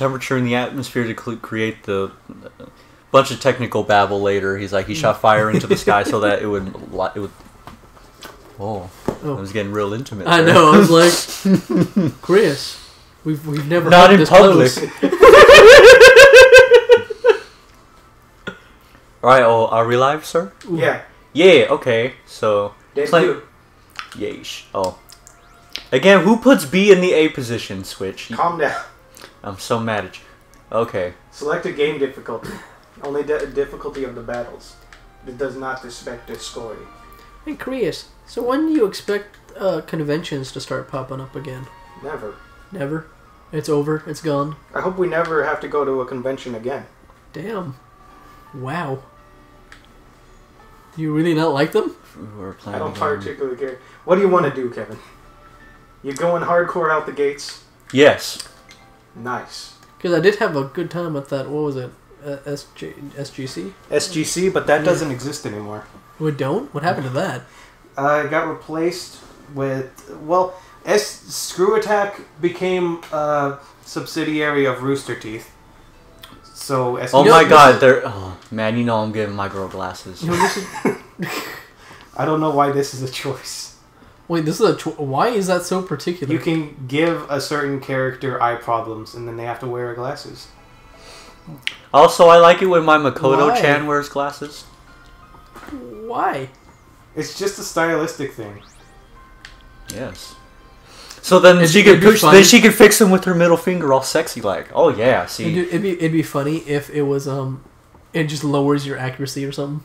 temperature in the atmosphere to create the bunch of technical babble later. He's like, he shot fire into the sky so that it would. Oh, I was getting real intimate. I know. I was like, Chris, we've never not in public. All right. Oh, are we live, sir? Yeah. Yeah. Okay. So. Debut. Yeesh. Oh. Again, who puts B in the A position? Switch. Calm down. I'm so mad at you. Okay. Select a game difficulty. Only difficulty of the battles. It does not respect the scoring. Hey, Krius, so when do you expect conventions to start popping up again? Never. Never? It's over? It's gone? I hope we never have to go to a convention again. Damn. Wow. Do you really not like them? I don't particularly care. What do you want to do, Kevin? You going hardcore out the gates? Yes. Nice. Because I did have a good time at that, what was it, SGC? SGC, but that doesn't exist anymore. We don't? What happened to that? It got replaced with, well, Screw Attack became a subsidiary of Rooster Teeth. So SGC. Oh my god, they're, oh, man, you know I'm giving my girl glasses. You know, this is, I don't know why this is a choice. Wait, this is a why is that so particular? You can give a certain character eye problems, and then they have to wear glasses. Also, I like it when my Makoto-chan wears glasses. Why? It's just a stylistic thing. Yes. So then she could fix them with her middle finger, all sexy like. Oh yeah, see. It'd be funny if it was it just lowers your accuracy or something.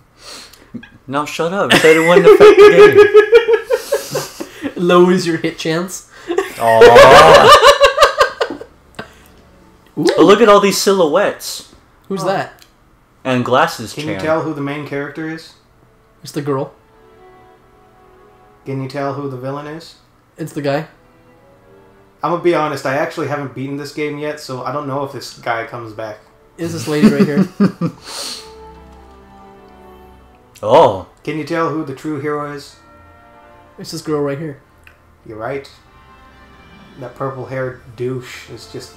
No, shut up. You said it wouldn't affect the game. Lowers your hit chance. Oh. Look at all these silhouettes. Who's that? And glasses. Can you tell who the main character is? It's the girl. Can you tell who the villain is? It's the guy. I'm gonna be honest. I actually haven't beaten this game yet, so I don't know if this guy comes back. Is this lady right here? Oh. Can you tell who the true hero is? It's this girl right here. You're right. That purple-haired douche is just,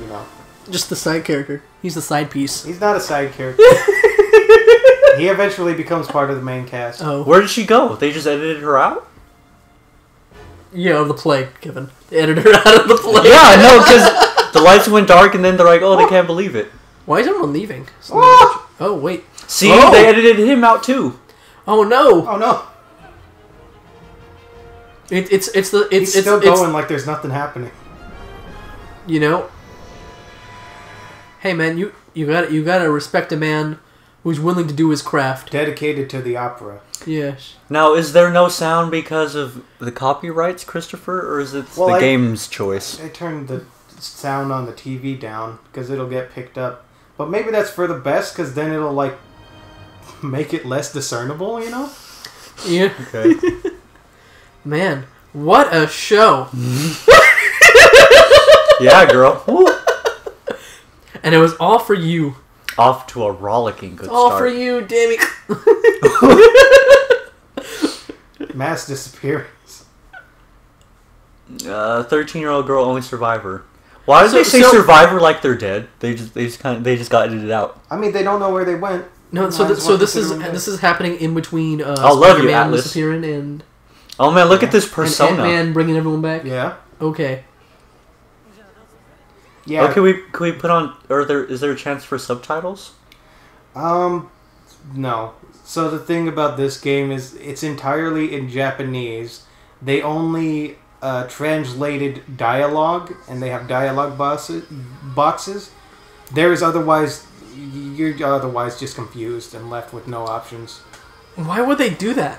you know. Just the side character. He's the side piece. He's not a side character. He eventually becomes part of the main cast. Oh. Where did she go? They just edited her out? Yeah, of the play, Kevin. They edited her out of the play. Yeah, no, because the lights went dark and then they're like, oh, they can't believe it. Why is everyone leaving? Oh, wait. See, they edited him out too. Oh, no. Oh, no. He's still going like there's nothing happening. You know. Hey man, you gotta respect a man who's willing to do his craft. Dedicated to the opera. Yes. Now, is there no sound because of the copyrights, Christopher, or is it the game's choice? I turned the sound on the TV down because it'll get picked up. But maybe that's for the best because then it'll like make it less discernible. You know. Yeah. Okay. Man, what a show! Yeah, girl. Woo. And it was all for you. Off to a rollicking good start. All for you, Dammy. Mass disappearance. 13-year-old girl, only survivor. Why do they say survivor like they're dead? They just got edited out. I mean, they don't know where they went. No, so this is happening in between. I love you, Atlas. Disappearing and. Oh man, look at this Persona. And Ant-Man bringing everyone back? Yeah. Okay. Yeah. Oh, can we put on, or is there a chance for subtitles? No. So the thing about this game is it's entirely in Japanese. They only translated dialogue, and they have dialogue boxes. There is otherwise, you're otherwise just confused and left with no options. Why would they do that?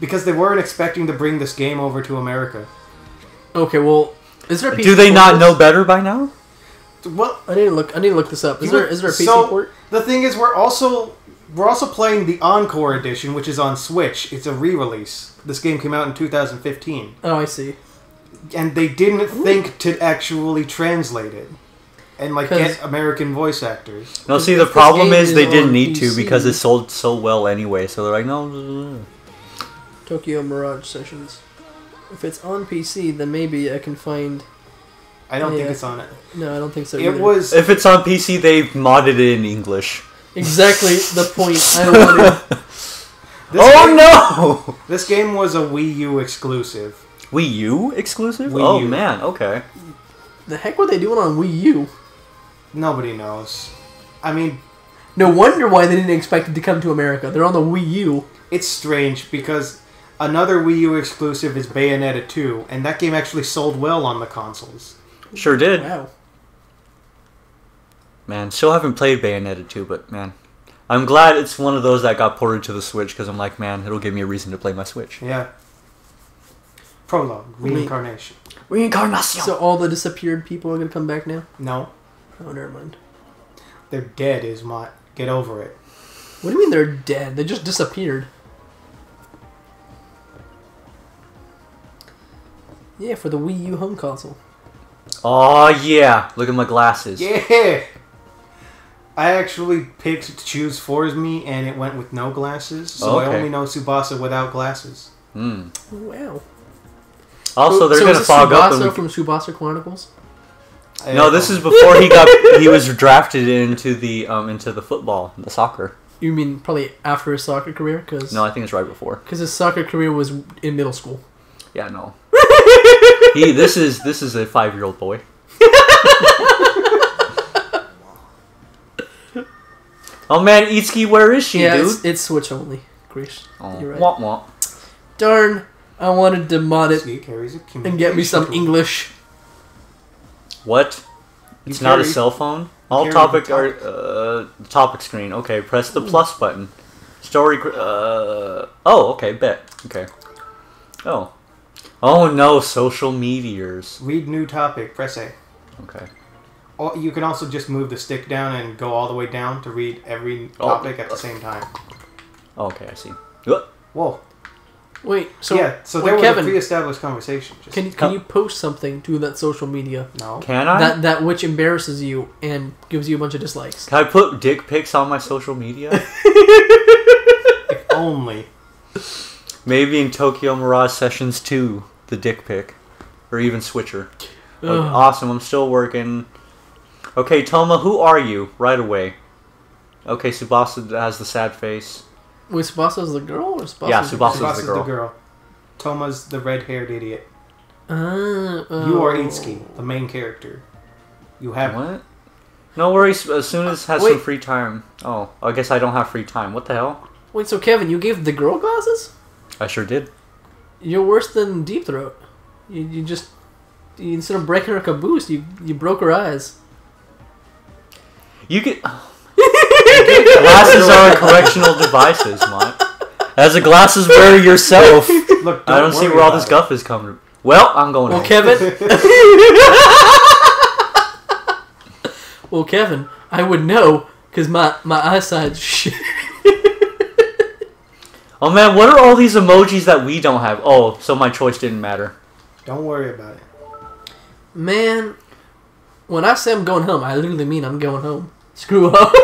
Because they weren't expecting to bring this game over to America. Okay, well, is there a PC? Do they not know better by now? Well, I need to look this up. Is there a PC port? The thing is, we're also playing the Encore edition, which is on Switch. It's a re-release. This game came out in 2015. Oh, I see. And they didn't think to actually translate it and like get American voice actors. No, see, the problem is they didn't need to because it sold so well anyway. So they're like, no. Tokyo Mirage Sessions. If it's on PC, then maybe I can find I don't think it's on it. No, I don't think so either. It was... If it's on PC, they've modded it in English. Exactly the point. I wanted. Oh, no! This game was a Wii U exclusive. Wii U exclusive? Wii U. Man, okay. The heck were they doing on Wii U? Nobody knows. I mean... No wonder why they didn't expect it to come to America. They're on the Wii U. It's strange, because another Wii U exclusive is Bayonetta 2, and that game actually sold well on the consoles. Sure did. Wow. Man, still haven't played Bayonetta 2, but man... I'm glad it's one of those that got ported to the Switch, because I'm like, man, it'll give me a reason to play my Switch. Yeah. Prologue. Reincarnation. Reincarnation! So all the disappeared people are going to come back now? No. Oh, never mind. They're dead, Ismot. Get over it. What do you mean they're dead? They just disappeared. Yeah, for the Wii U home console. Oh yeah. Look at my glasses. Yeah! I actually picked Choose For Me, and it went with no glasses, so I only know Tsubasa without glasses. Hmm. Wow. Also, they're going to fog up. Tsubasa from Tsubasa Chronicles? No, this is before he got he was drafted into the football, the soccer. You mean probably after his soccer career? Cause, no, I think it's right before. Because his soccer career was in middle school. Yeah, no. This is a 5-year-old boy. Oh man, Itsuki, where is she, dude? It's Switch only, Grish. Oh. You're right. Womp womp. Darn, I wanted to mod it and get me some English. What? It's not a cell phone? All topic are topic screen. Okay, press the plus button. Story. Oh, okay, bet. Okay. Oh. Oh no, social meteors. Read new topic. Press A. Okay. You can also just move the stick down and go all the way down to read every topic at the same time. Okay, I see. Whoa. Wait, so... Yeah, so there was Kevin, a pre-established conversation. Just can you post something to that social media? No. Can I? That which embarrasses you and gives you a bunch of dislikes. Can I put dick pics on my social media? If only. Maybe in Tokyo Mirage Sessions 2, the dick pic. Or even Switcher. Okay, awesome, I'm still working... Okay, Touma, who are you? Right away. Okay, Tsubasa has the sad face. Wait, Tsubasa's the girl? Or Tsubasa's Tsubasa's the girl. Toma's the red-haired idiot. You are Itsuki, the main character. You have... What? No worries, as soon as has some free time. Oh, I guess I don't have free time. What the hell? Wait, so Kevin, you gave the girl glasses? I sure did. You're worse than Deep Throat. You just... Instead of breaking her caboose, you broke her eyes. You get glasses are correctional devices, Mont. As a glasses wearer yourself, look, I don't see where all this guff is coming. Well, I'm going. Well, Kevin. Well, Kevin, I would know because my eyesight's shit. Oh man, what are all these emojis that we don't have? Oh, so my choice didn't matter. Don't worry about it, man. When I say I'm going home, I literally mean I'm going home. Screw up.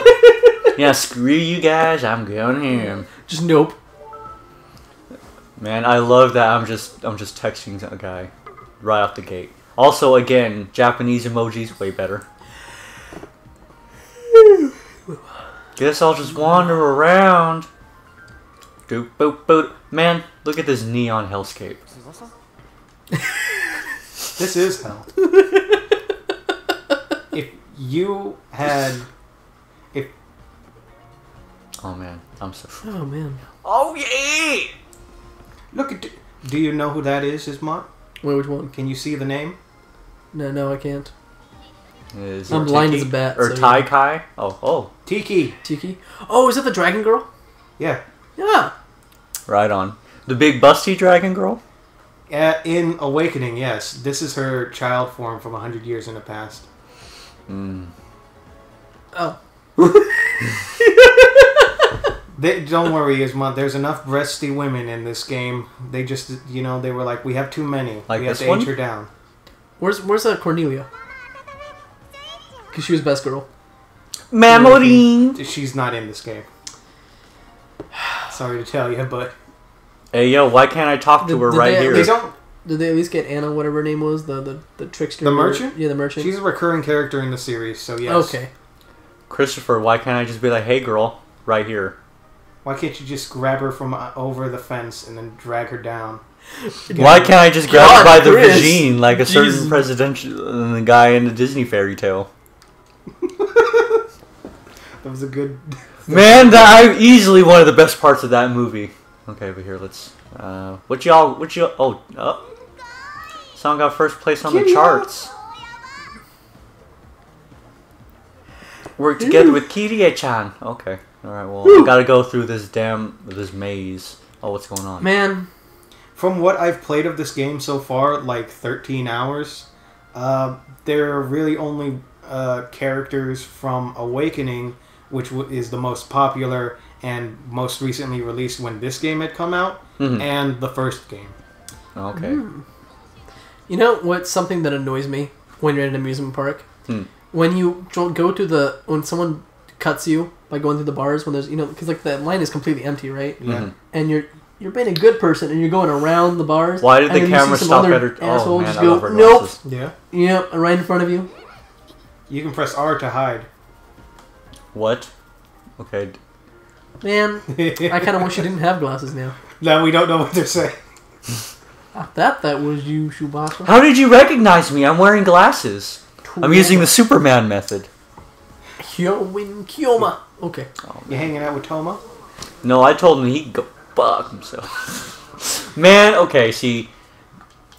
Yeah, screw you guys. I'm going home. Just nope. Man, I love that. I'm just texting a guy right off the gate. Also, again, Japanese emojis way better. Guess I'll just wander around. Doop boop boop. Man, look at this neon hellscape. This is hell. Oh man, I'm so. Oh man. Oh yeah. Look at. Do you know who that is, Ismot? Wait, which one? Can you see the name? No, I can't. I'm blind as a bat. Or Tai Kai? Oh. Tiki. Oh, is that the dragon girl? Yeah. Yeah. Right on. The big busty dragon girl. In Awakening, yes. This is her child form from 100 years in the past. Mm. Oh. Don't worry, Ismont. There's enough breasty women in this game. They just, you know, they were like, we have too many. Like we have to age her down. Where's that Cordelia? Because she was best girl. Mamorine! She's not in this game. Sorry to tell you, but... Hey, yo, why can't I talk to her right here? They don't... Did they at least get Anna, whatever her name was, the trickster? The merchant? Yeah, the merchant. She's a recurring character in the series, so yes. Okay. Christopher, why can't I just be like, hey girl, right here? Why can't you just grab her from over the fence and then drag her down? Why can't I just grab her by the vagine like a certain presidential guy in the Disney fairy tale? That was a good... Man, that I easily one of the best parts of that movie. Okay, but here, let's... What y'all... Oh, song got first place on the charts. Work together with Kiria-chan. Okay. Alright, well, I gotta go through this this maze. Oh, what's going on? Man. From what I've played of this game so far, like 13 hours, there are really only characters from Awakening, which is the most popular and most recently released when this game had come out, and the first game. Okay. You know what's something that annoys me when you're at an amusement park? When you go to the... When someone cuts you by going through the bars, when there's... You know, because like the line is completely empty, right? And you're being a good person, and you're going around the bars. Why did the camera stop at her? Oh, man, just go, nope. Yeah. Yep, right in front of you. You can press R to hide. What? Okay. Man, I kind of wish you didn't have glasses now. Now we don't know what they're saying. I thought that was you, Tsubasa. How did you recognize me? I'm wearing glasses. I'm using the Superman method. Hyowin Kyoma. Okay. Oh, you hanging out with Touma? No, I told him he could go fuck himself. Man, okay, see,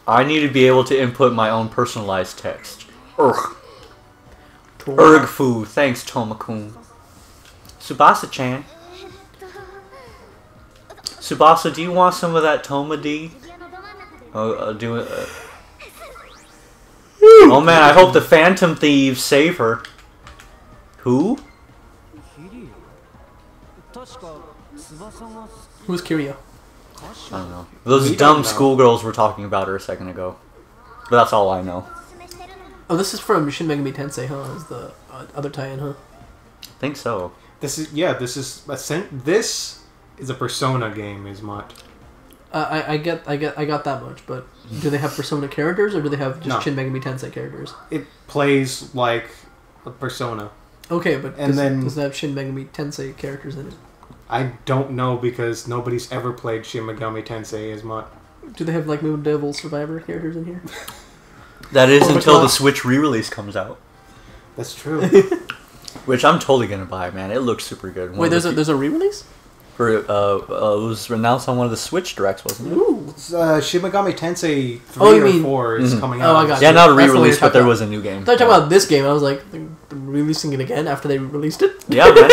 I need to be able to input my own personalized text. Urgh. Ergfu. Thanks, Touma-kun. Tsubasa-chan. Tsubasa, do you want some of that Touma-D? Oh man, I hope the Phantom Thieves save her. Who? Who's Kiria? I don't know. Those dumb schoolgirls were talking about her a second ago. But that's all I know. Oh, this is from Shin Megami Tensei, huh? Is the other tie-in, huh? I think so. This is This is a Persona game, is what? I got that much, but do they have Persona characters or do they have just Shin Megami Tensei characters? It plays like a Persona. Okay, but does it have Shin Megami Tensei characters in it? I don't know because nobody's ever played Shin Megami Tensei as much. Do they have like new Devil Survivor characters in here? That is until the Switch re-release comes out. That's true. Which I'm totally gonna buy, man. It looks super good. Wait, there's a re-release? For it was announced on one of the Switch directs, wasn't it? Ooh, Shin Megami Tensei 3 or 4 is coming out. Oh, I got you. Not a re-release, but there was a new game. I thought you were talking about this game. I was like, they're releasing it again after they released it? Yeah, man.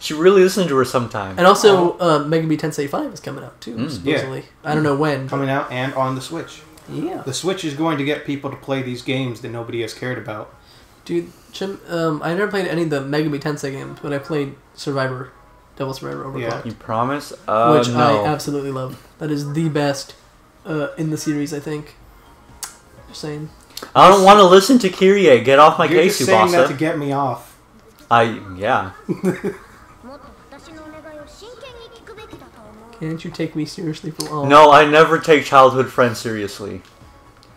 Should really listen to her sometime. And also, Megami Tensei 5 is coming out too, supposedly. Yeah. I don't know when. Coming out and on the Switch. Yeah. The Switch is going to get people to play these games that nobody has cared about. Dude, I never played any of the Megami Tensei games, but I played Survivor, Devil Survivor Overclocked. Yeah. You promise? Which I absolutely love. That is the best in the series, I think. Just saying. I don't want to listen to Kirie. Get off my case, Tsubasa. You're just saying that to get me off. Yeah. Can't you take me seriously for all? No, I never take childhood friends seriously.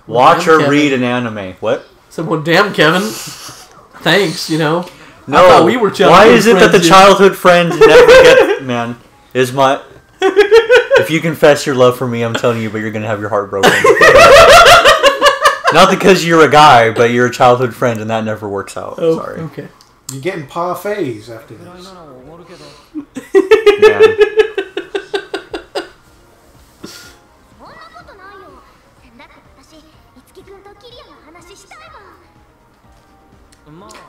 Watch or read an anime. What? So, well, damn, Kevin. Thanks, you know. No, I thought we were childhood friends. Why is it that the childhood friends never get... Man, is my... If you confess your love for me, I'm telling you, but you're going to have your heart broken. Not because you're a guy, but you're a childhood friend, and that never works out. Oh, sorry. Okay. You're getting parfaits after this. Man.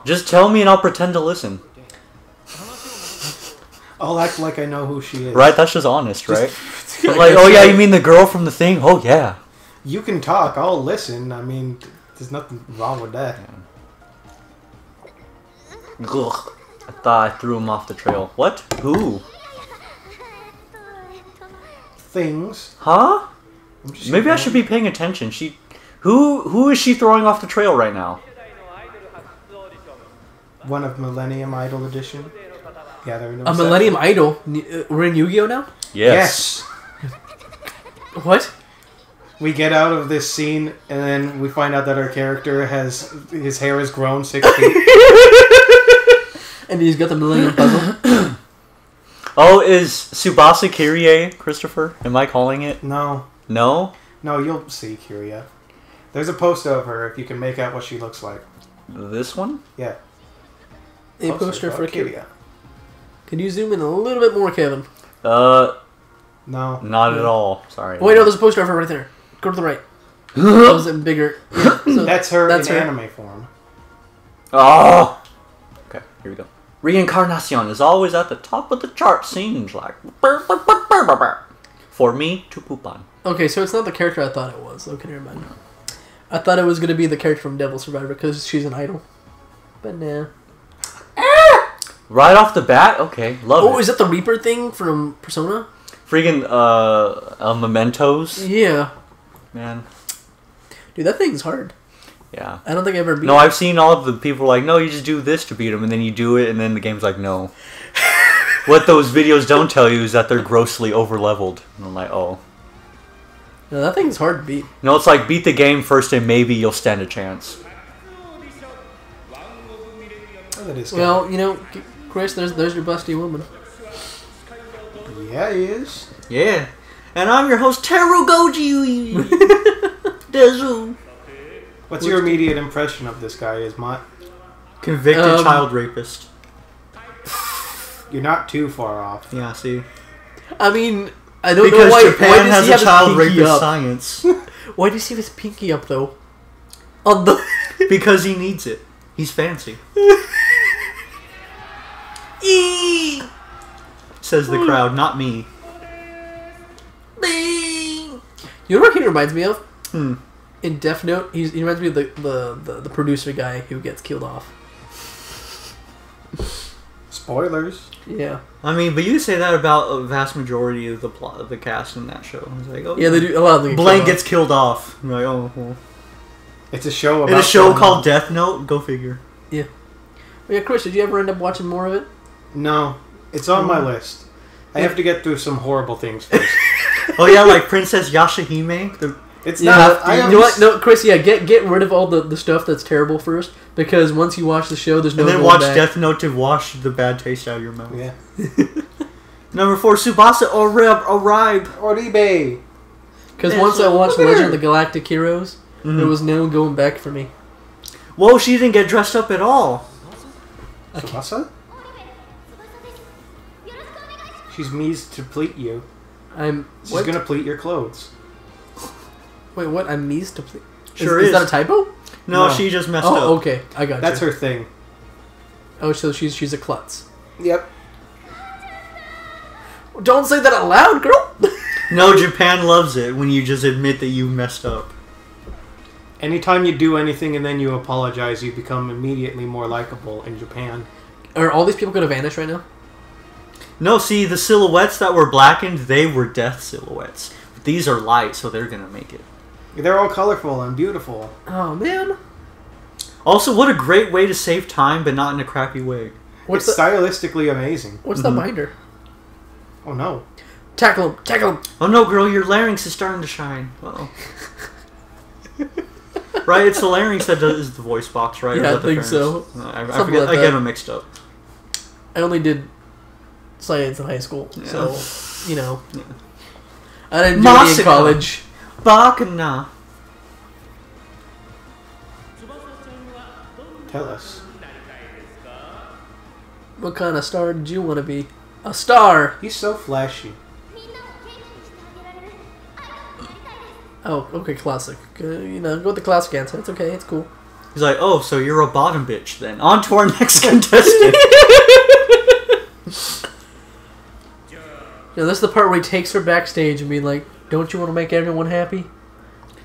Just tell me and I'll pretend to listen. I'll act like I know who she is. Right, that's just honest, right? But like, oh yeah, you mean the girl from the thing? Oh yeah. You can talk, I'll listen. I mean, there's nothing wrong with that. Yeah. Ugh, I thought I threw him off the trail. What? Who? Things. Huh? Maybe I should be paying attention. Who is she throwing off the trail right now? One of Millennium Idol edition. Yeah, there are no Millennium Idol? We're in Yu-Gi-Oh now? Yes. What? We get out of this scene, and then we find out that our character has... His hair has grown 6 feet. And he's got the Millennium Puzzle. Oh, is Tsubasa Kirie, Christopher? Am I calling it? No. No? No, you'll see Kiria. There's a poster of her if you can make out what she looks like. This one? Yeah. A poster for Kiria. Can you zoom in a little bit more, Kevin? No. Not at all. Sorry. Wait, no, there's a poster of her right there. Go to the right. That was in bigger. Yeah, so that's her anime form. Oh! Okay, here we go. Reincarnation is always at the top of the chart, seems like. For me to poop on. Okay, so it's not the character I thought it was. Okay, never mind. I thought it was going to be the character from Devil Survivor because she's an idol. But nah. Right off the bat? Okay, love it. Oh, is that the Reaper thing from Persona? Freaking, Mementos. Yeah. Man. Dude, that thing's hard. Yeah. I don't think I ever beat him. No, I've seen all of the people like, no, you just do this to beat him, and then you do it, and then the game's like, no. What those videos don't tell you is that they're grossly over-leveled. And I'm like, oh. No, that thing's hard to beat. No, it's like, beat the game first, and maybe you'll stand a chance. Well, you know, Chris, there's your busty woman. Yeah, he is. Yeah. And I'm your host, Taro Goji. Dezu. What's your immediate impression of this guy? Is my convicted child rapist. You're not too far off. Yeah, see. I mean, I don't know why. Japan has a child rapist science. Why does he have his pinky up though? On the because he needs it. He's fancy. Eee! Says the crowd, not me. Bing! You know what he reminds me of? Hmm. In Death Note, he reminds me of the producer guy who gets killed off. Spoilers. Yeah. I mean, but you say that about a vast majority of the plot of the cast in that show. It's like, oh, yeah, they do a lot of things. Blaine gets killed off. I'm like, oh, well. It's a show about. It's a show called Death Note. Go figure. Yeah. Well, yeah, Chris, did you ever end up watching more of it? No. It's on my list. I have to get through some horrible things first. Oh yeah, like Princess Yashahime. It's not. You know what? No, Chris. Yeah, get rid of all the stuff that's terrible first, because once you watch the show, there's no. And then watch Death Note to wash the bad taste out of your mouth. Yeah. Number 4, Tsubasa Oribe. Because once I watched Legend of the Galactic Heroes, there was no going back for me. Whoa, she didn't get dressed up at all. Tsubasa? She's means to pleat you. She's what? Gonna pleat your clothes. Wait, what? I'm means to pleat. Sure is that a typo? No, she just messed up. Oh, okay, I got. That's her thing. Oh, so she's a klutz. Yep. Don't say that out loud, girl. No, Japan loves it when you just admit that you messed up. Anytime you do anything and then you apologize, you become immediately more likable in Japan. Are all these people gonna vanish right now? No, see, the silhouettes that were blackened, they were death silhouettes. But these are light, so they're going to make it. They're all colorful and beautiful. Oh, man. Also, what a great way to save time, but not in a crappy way. It's stylistically amazing. What's the binder? Oh, no. Tackle him. Tackle him. Oh, no, girl. Your larynx is starting to shine. Uh-oh. Right? It's the larynx that is the voice box, right? Yeah, I think so. I forget. Like I get them mixed up. I only did... science in high school, yeah. So you know, yeah. I didn't do it in college. Bakna. Tell us, what kind of star did you want to be? A star. He's so flashy. Oh, okay, classic. You know, go with the classic answer. It's okay. It's cool. He's like, oh, so you're a bottom bitch then. On to our next contestant. Now, this is the part where he takes her backstage and being like, don't you want to make everyone happy?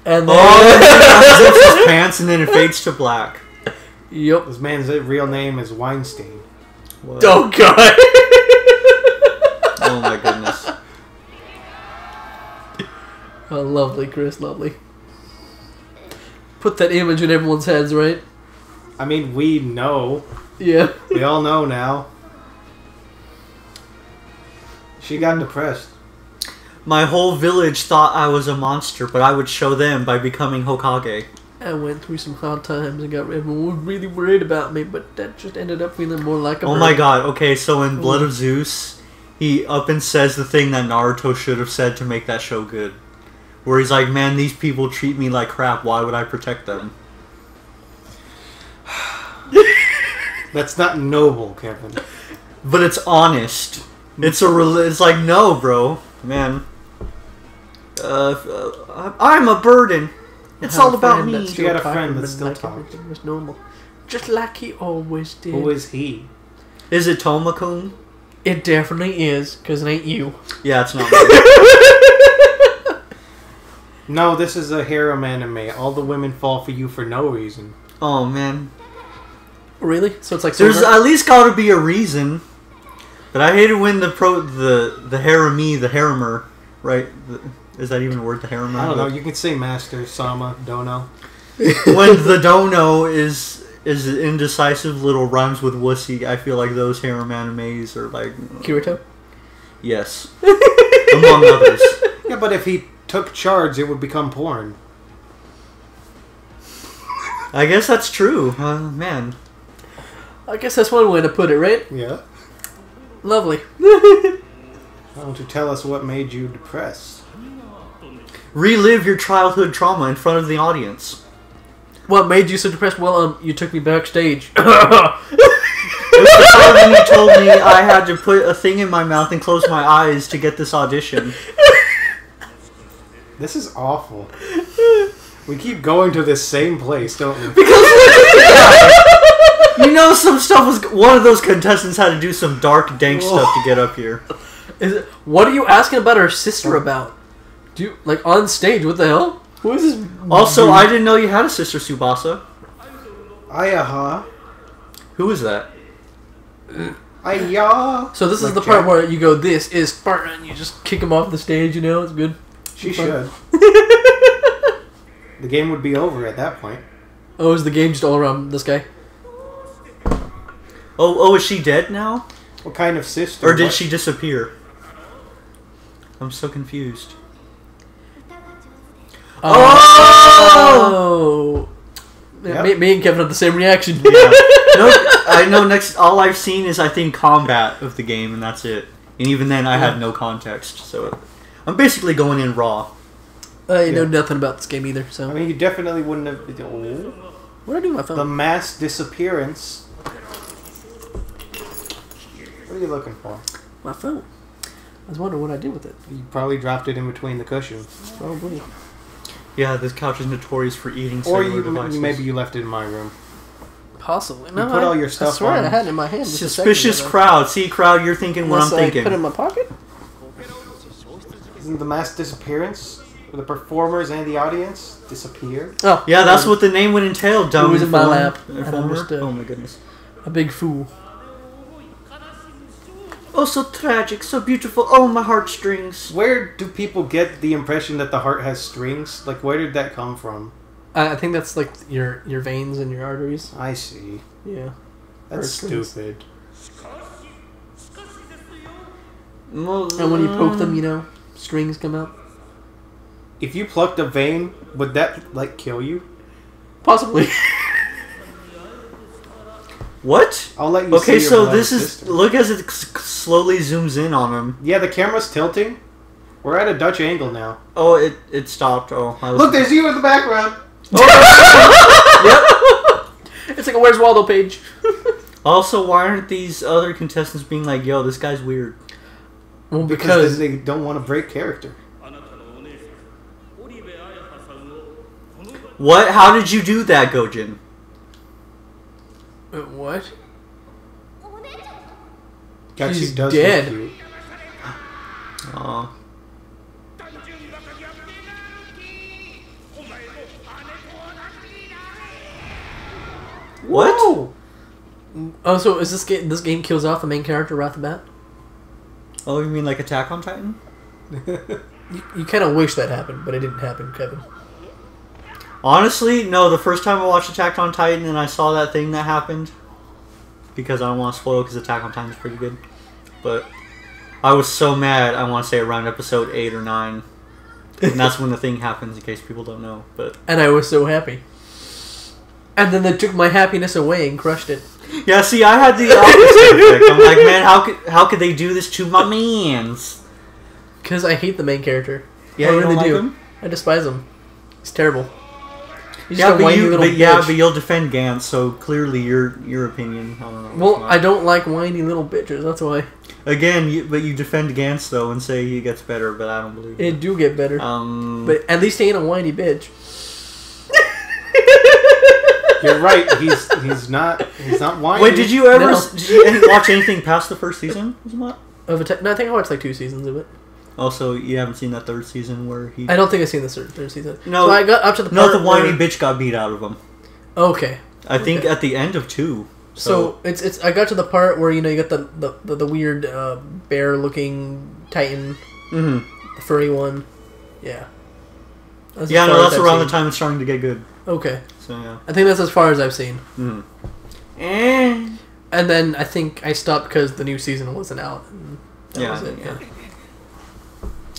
And then... Oh, he zips his pants and then it fades to black. Yep. This man's real name is Weinstein. What? Oh, God. Oh, my goodness. Oh, lovely, Chris, lovely. Put that image in everyone's heads, right? I mean, we know. Yeah. We all know now. She got depressed. My whole village thought I was a monster, but I would show them by becoming Hokage. I went through some hard times and got everyone really worried about me, but that just ended up feeling more like a... Oh my god, okay, so in Blood of Zeus, he up and says the thing that Naruto should have said to make that show good. Where he's like, man, these people treat me like crap, why would I protect them? That's not noble, Kevin. But it's honest. It's like, no, bro. Man. I'm a burden. It's all about me. You got a friend that's still talking. Was normal. Just like he always did. Who is he? Is it Touma-kun? It definitely is, because it ain't you. Yeah, it's not me. No, this is a harem anime. All the women fall for you for no reason. Oh, man. Really? So it's like... There's at least gotta be a reason. But I hated when the haremer, right? Is that even a word, the haremer? I don't know. You can say master, sama, dono. When the dono is indecisive little rhymes with wussy, I feel like those harem animes are like... Kirito? Yes. Among others. Yeah, but if he took charge, it would become porn. I guess that's true. Man. I guess that's one way to put it, right? Yeah. Lovely. Why don't you tell us what made you depressed? Relive your childhood trauma in front of the audience. What made you so depressed? Well, you took me backstage. It was the time when you told me I had to put a thing in my mouth and close my eyes to get this audition. This is awful. We keep going to this same place, don't we? Because... You know, some stuff was... One of those contestants had to do some dark, dank stuff to get up here. What are you asking about her sister about? Do you, like, on stage, what the hell? Who is this? Also, I didn't know you had a sister, Tsubasa. Ayaha. Who is that? Ayaha. So this is like the part where you go, this is Spartan. You just kick him off the stage, you know? It's good. She should. The game would be over at that point. Oh, is the game just all around this guy? Oh, is she dead now? What kind of sister? Or did she disappear? I'm so confused. Oh! Yep. Me and Kevin have the same reaction. Yeah. No, I know next... All I've seen is, I think, combat of the game, and that's it. And even then, I had no context, so... I'm basically going in raw. You know nothing about this game either, so... I mean, you definitely wouldn't have... Oh. What did I do with my phone? The mass disappearance... What are you looking for? My phone. I was wondering what I did with it. You probably dropped it in between the cushions. Probably. Yeah, this couch is notorious for eating cellular devices. Or maybe you left it in my room. Possibly. No, put all your stuff on. I swear I had it in my hand. Suspicious crowd. See, crowd, you're thinking what I'm thinking. I put it in my pocket? Isn't the mass disappearance? The performers and the audience disappear? Oh. Yeah, that's what the name would entail, dumb. It was in my lap. Oh my goodness. A big fool. Oh, so tragic, so beautiful, oh, my heartstrings. Where do people get the impression that the heart has strings? Like, where did that come from? I think that's, like, your veins and your arteries. I see. Yeah. That's stupid. And when you poke them, you know, strings come out. If you plucked a vein, would that, like, kill you? Possibly. What? I'll let you see. Okay, so this is... Look as it slowly zooms in on him. Yeah, the camera's tilting. We're at a Dutch angle now. Oh, it stopped. Oh, look, there's you in the background. Oh, yep. It's like a Where's Waldo page. Also, why aren't these other contestants being like, yo, this guy's weird? Well, because they don't want to break character. What? How did you do that, Gojin? What? She's dead. Oh. What? Whoa. Oh, so is this game? This game kills off the main character right off the bat. Oh, you mean like Attack on Titan? You kind of wish that happened, but it didn't happen, Kevin. Honestly, no, the first time I watched Attack on Titan and I saw that thing that happened, because I don't want to spoil because Attack on Titan is pretty good, but I was so mad, I want to say around episode 8 or 9. And that's when the thing happens, in case people don't know. But and I was so happy. And then they took my happiness away and crushed it. Yeah, see, I had the opposite effect. I'm like, man, how could they do this to my mans? Because I hate the main character. Yeah, what do they do? Him? I despise him. He's terrible. He's but you'll defend Gantz, so clearly your opinion. I don't know, well, I don't like whiny little bitches. That's why. Again, you defend Gantz though and say he gets better, but I don't believe it. It do get better. But at least he ain't a whiny bitch. You're right. He's not whiny. Wait, did you ever watch anything past the first season? No, I think I watched like 2 seasons of it. Also, you haven't seen that third season where he... I don't think I've seen the third season. No, so I got up to the part the whiny bitch got beat out of him. Okay. I think at the end of 2. So it's I got to the part where, you know, you got the weird bear-looking titan. Mm-hmm. The furry one. Yeah. That's around the time it's starting to get good. Okay. So, yeah. I think that's as far as I've seen. Mm. And then I think I stopped because the new season wasn't out. And that was it. Yeah.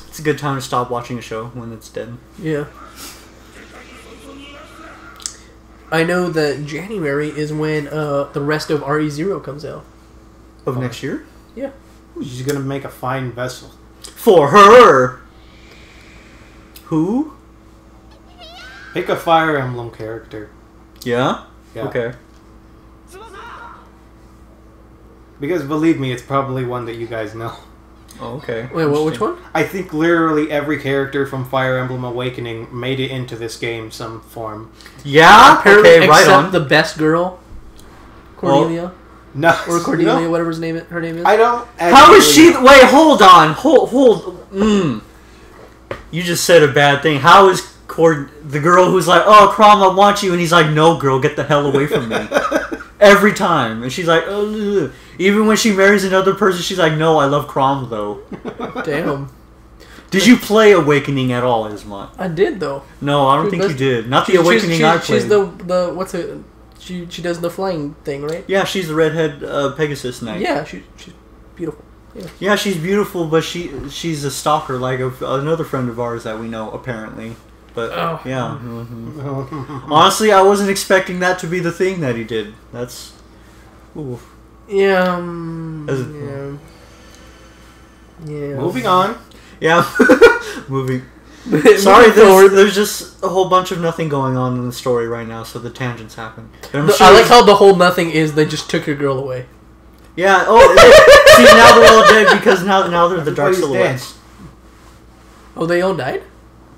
It's a good time to stop watching a show when it's dead. Yeah. I know that January is when the rest of RE0 comes out. Of next year? Yeah. She's going to make a fine vessel. For her! Who? Pick a Fire Emblem character. Yeah? Yeah. Okay. Because believe me, it's probably one that you guys know. Oh, okay. Wait, what? Which one? I think literally every character from Fire Emblem Awakening made it into this game some form. Yeah? Apparently, okay, right on. Except the best girl, Cordelia. Oh. No. Or Cordelia, no. Whatever her name is. I don't... How is she... Wait, hold on. Hold. You just said a bad thing. How is the girl who's like, oh, Chrom, I want you, and he's like, no, girl, get the hell away from me. Every time. And she's like, oh... Even when she marries another person, she's like, no, I love Chrom, though. Damn. Did you play Awakening at all, Isma? I did, though. No, I don't think you did. Not the Awakening I played. She's the what's it? She does the flying thing, right? Yeah, she's the redhead Pegasus Knight. Yeah, she's beautiful. Yeah. Yeah, she's beautiful, but she's a stalker, like another friend of ours that we know, apparently. But, oh. Yeah. Mm-hmm. Honestly, I wasn't expecting that to be the thing that he did. That's... Ooh. Yeah. Yeah. Moving on. Yeah. Moving. Sorry, there's just a whole bunch of nothing going on in the story right now, so the tangents happen. No, sure I like how the whole nothing is they just took your girl away. Yeah. Oh, see, now they're all dead because now they're the dark silhouettes. Dead. Oh, they all died?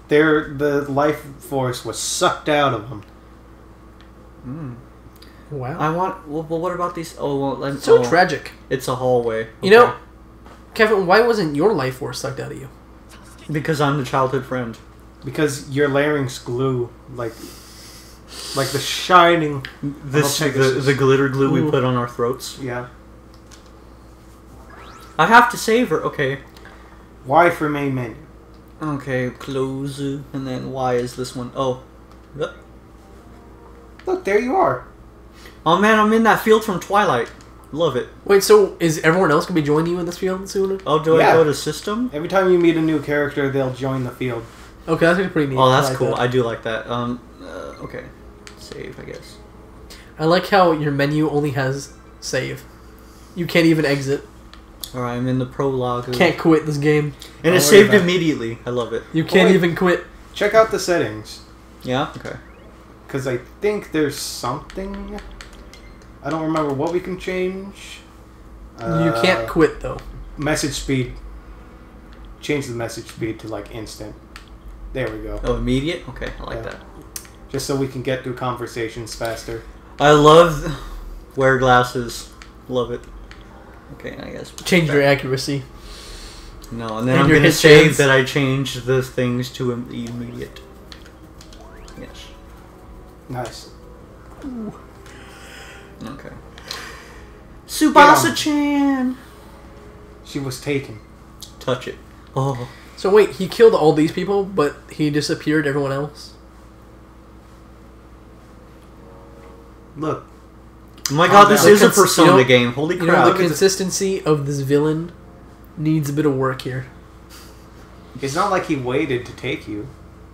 The life force was sucked out of them. Hmm. Wow. Well, what about these? Oh, well, it's so tragic. It's a hallway. Okay. You know, Kevin, why wasn't your life force sucked out of you? Because I'm the childhood friend. Because your larynx glue, like the shining, the glitter glue we put on our throats. Yeah. I have to save her. Okay. Y for main menu. Okay, close, and then Y is this one. Oh, look, there you are. Oh man, I'm in that field from Twilight. Love it. Wait, so is everyone else gonna be joining you in this field soon? Oh, I go to system? Every time you meet a new character, they'll join the field. Okay, that's pretty neat. Oh, that's cool. I do like that. Okay, save, I guess. I like how your menu only has save. You can't even exit. All right, I'm in the prologue. Can't quit this game. And it's saved immediately. I love it. You can't even quit. Check out the settings. Yeah. Okay. Because I think there's something. I don't remember what we can change. You can't quit, though. Message speed. Change the message speed to, like, instant. There we go. Oh, immediate? Okay, I like that. Just so we can get through conversations faster. I love... Wear glasses. Love it. Okay, I guess... Change your accuracy. No, and then I'm going to say that I changed the things to immediate. Yes. Nice. Ooh. Okay. Tsubasa-chan! She was taken. Touch it. Oh. So wait, he killed all these people, but he disappeared everyone else? Look. Oh my god, this is a Persona game. Holy crap. You know the consistency of this villain needs a bit of work here. It's not like he waited to take you.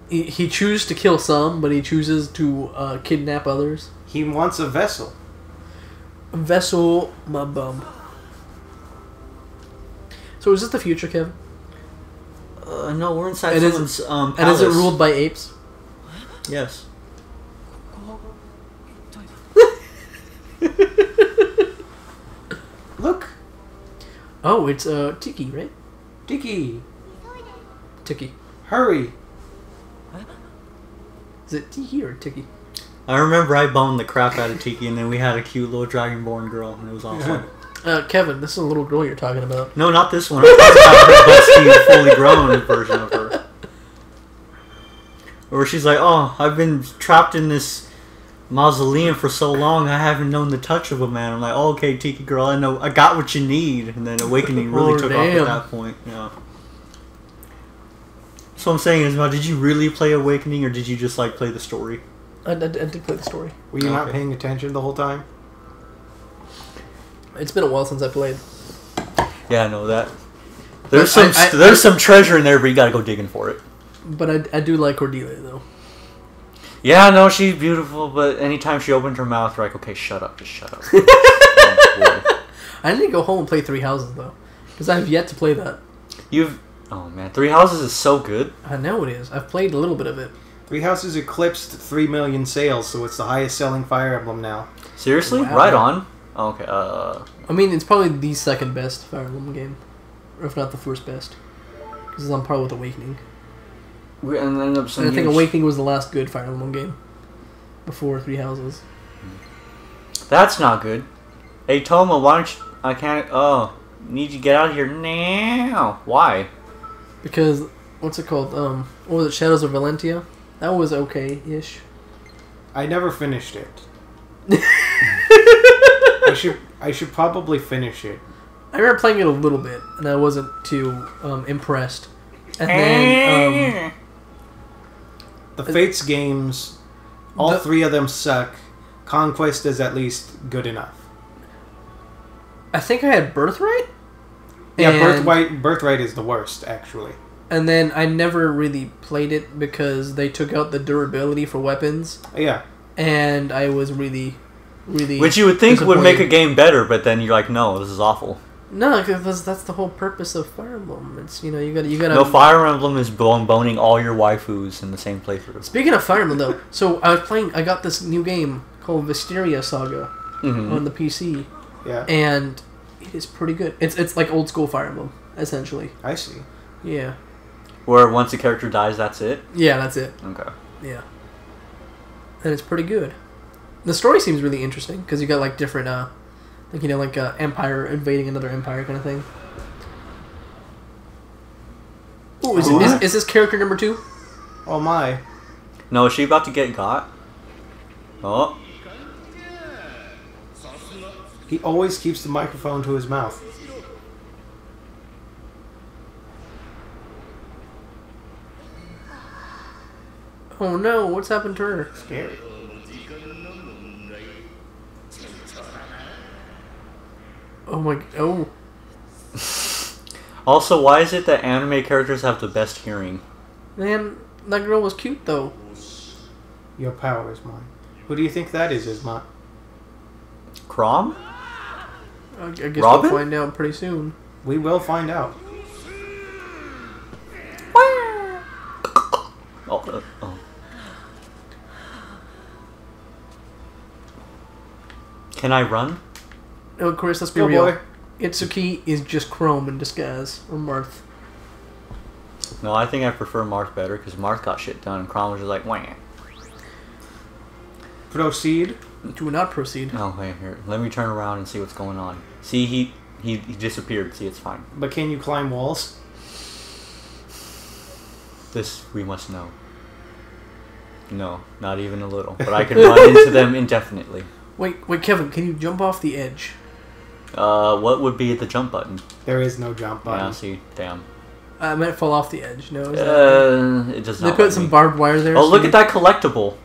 He chooses to kill some, but he chooses to kidnap others. He wants a vessel. A vessel, my bum. So is this the future, Kevin? No, we're inside someone's palace. And is it ruled by apes? Yes. Look. Oh, it's Tiki, right? Tiki. Tiki. Hurry. Is it Tiki or Tiki? I remember I boned the crap out of Tiki, and then we had a cute little dragonborn girl, and it was awesome. Kevin, this is a little girl you're talking about. No, not this one. I was talking about her busty, fully grown version of her. Where she's like, oh, I've been trapped in this mausoleum for so long, I haven't known the touch of a man. I'm like, oh, okay, Tiki girl, I know, I got what you need. And then Awakening really took off at that point. Yeah. So I'm saying is, did you really play Awakening, or did you just like play the story? I did play the story. Were you not paying attention the whole time? It's been a while since I played. Yeah, I know that. There's some treasure in there, but you gotta go digging for it. But I do like Cordelia, though. Yeah, no, she's beautiful, but anytime she opened her mouth, we're like, okay, shut up, just shut up. I need to go home and play Three Houses, though, because I have yet to play that. You've... Oh, man, Three Houses is so good. I know it is. I've played a little bit of it. Three Houses eclipsed 3 million sales, so it's the highest-selling Fire Emblem now. Seriously? Wow. Right on. Oh, okay, I mean, it's probably the second best Fire Emblem game, or if not the first best, because it's on par with Awakening. And I think Awakening was the last good Fire Emblem game before Three Houses. That's not good. Hey, Touma, why don't you... I can't... Oh, need you to get out of here now. Why? Because, what's it called? What was it? Shadows of Valentia? That was okay-ish. I never finished it. I should probably finish it. I remember playing it a little bit, and I wasn't too impressed. And then the Fates games, all three of them suck. Conquest is at least good enough. I think I had Birthright. Yeah, Birthright is the worst, actually. And then I never really played it because they took out the durability for weapons. Yeah. And I was really, really... Which you would think would make a game better, but then you're like, no, this is awful. No, because that's the whole purpose of Fire Emblem. It's, you know, you gotta... No, Fire Emblem is boning all your waifus in the same playthrough. Speaking of Fire Emblem, though, so I was playing... I got this new game called Visteria Saga on the PC. Yeah. And... It is pretty good. It's like old school Fire Emblem, essentially. I see. Yeah. Where once a character dies, that's it? Yeah, that's it. Okay. Yeah. And it's pretty good. The story seems really interesting, because you got like different, like, you know, like empire invading another empire kind of thing. Ooh, is this character number 2? Oh my. No, is she about to get got? Oh. He always keeps the microphone to his mouth. Oh no, what's happened to her? Scary. Oh my... Oh. Also, why is it that anime characters have the best hearing? Man, that girl was cute though. Your power is mine. Who do you think that is, Isma? Chrom? I guess Robin? We'll find out pretty soon. We will find out. Oh. Can I run? No, of course, let's be real. Boy. Itsuki is just Chrom in disguise, or Marth. No, I think I prefer Marth better, because Marth got shit done, and Chrom was just like, wham. Proceed. Do not proceed. No, wait, here. Let me turn around and see what's going on. See, he disappeared. See, it's fine. But can you climb walls? This we must know. No, not even a little. But I can run into them indefinitely. Wait, Kevin, can you jump off the edge? What would be the jump button? There is no jump button. Yeah, see, damn. I meant fall off the edge. No, is that it does not. They put some barbed wire there. Oh, so look at that collectible.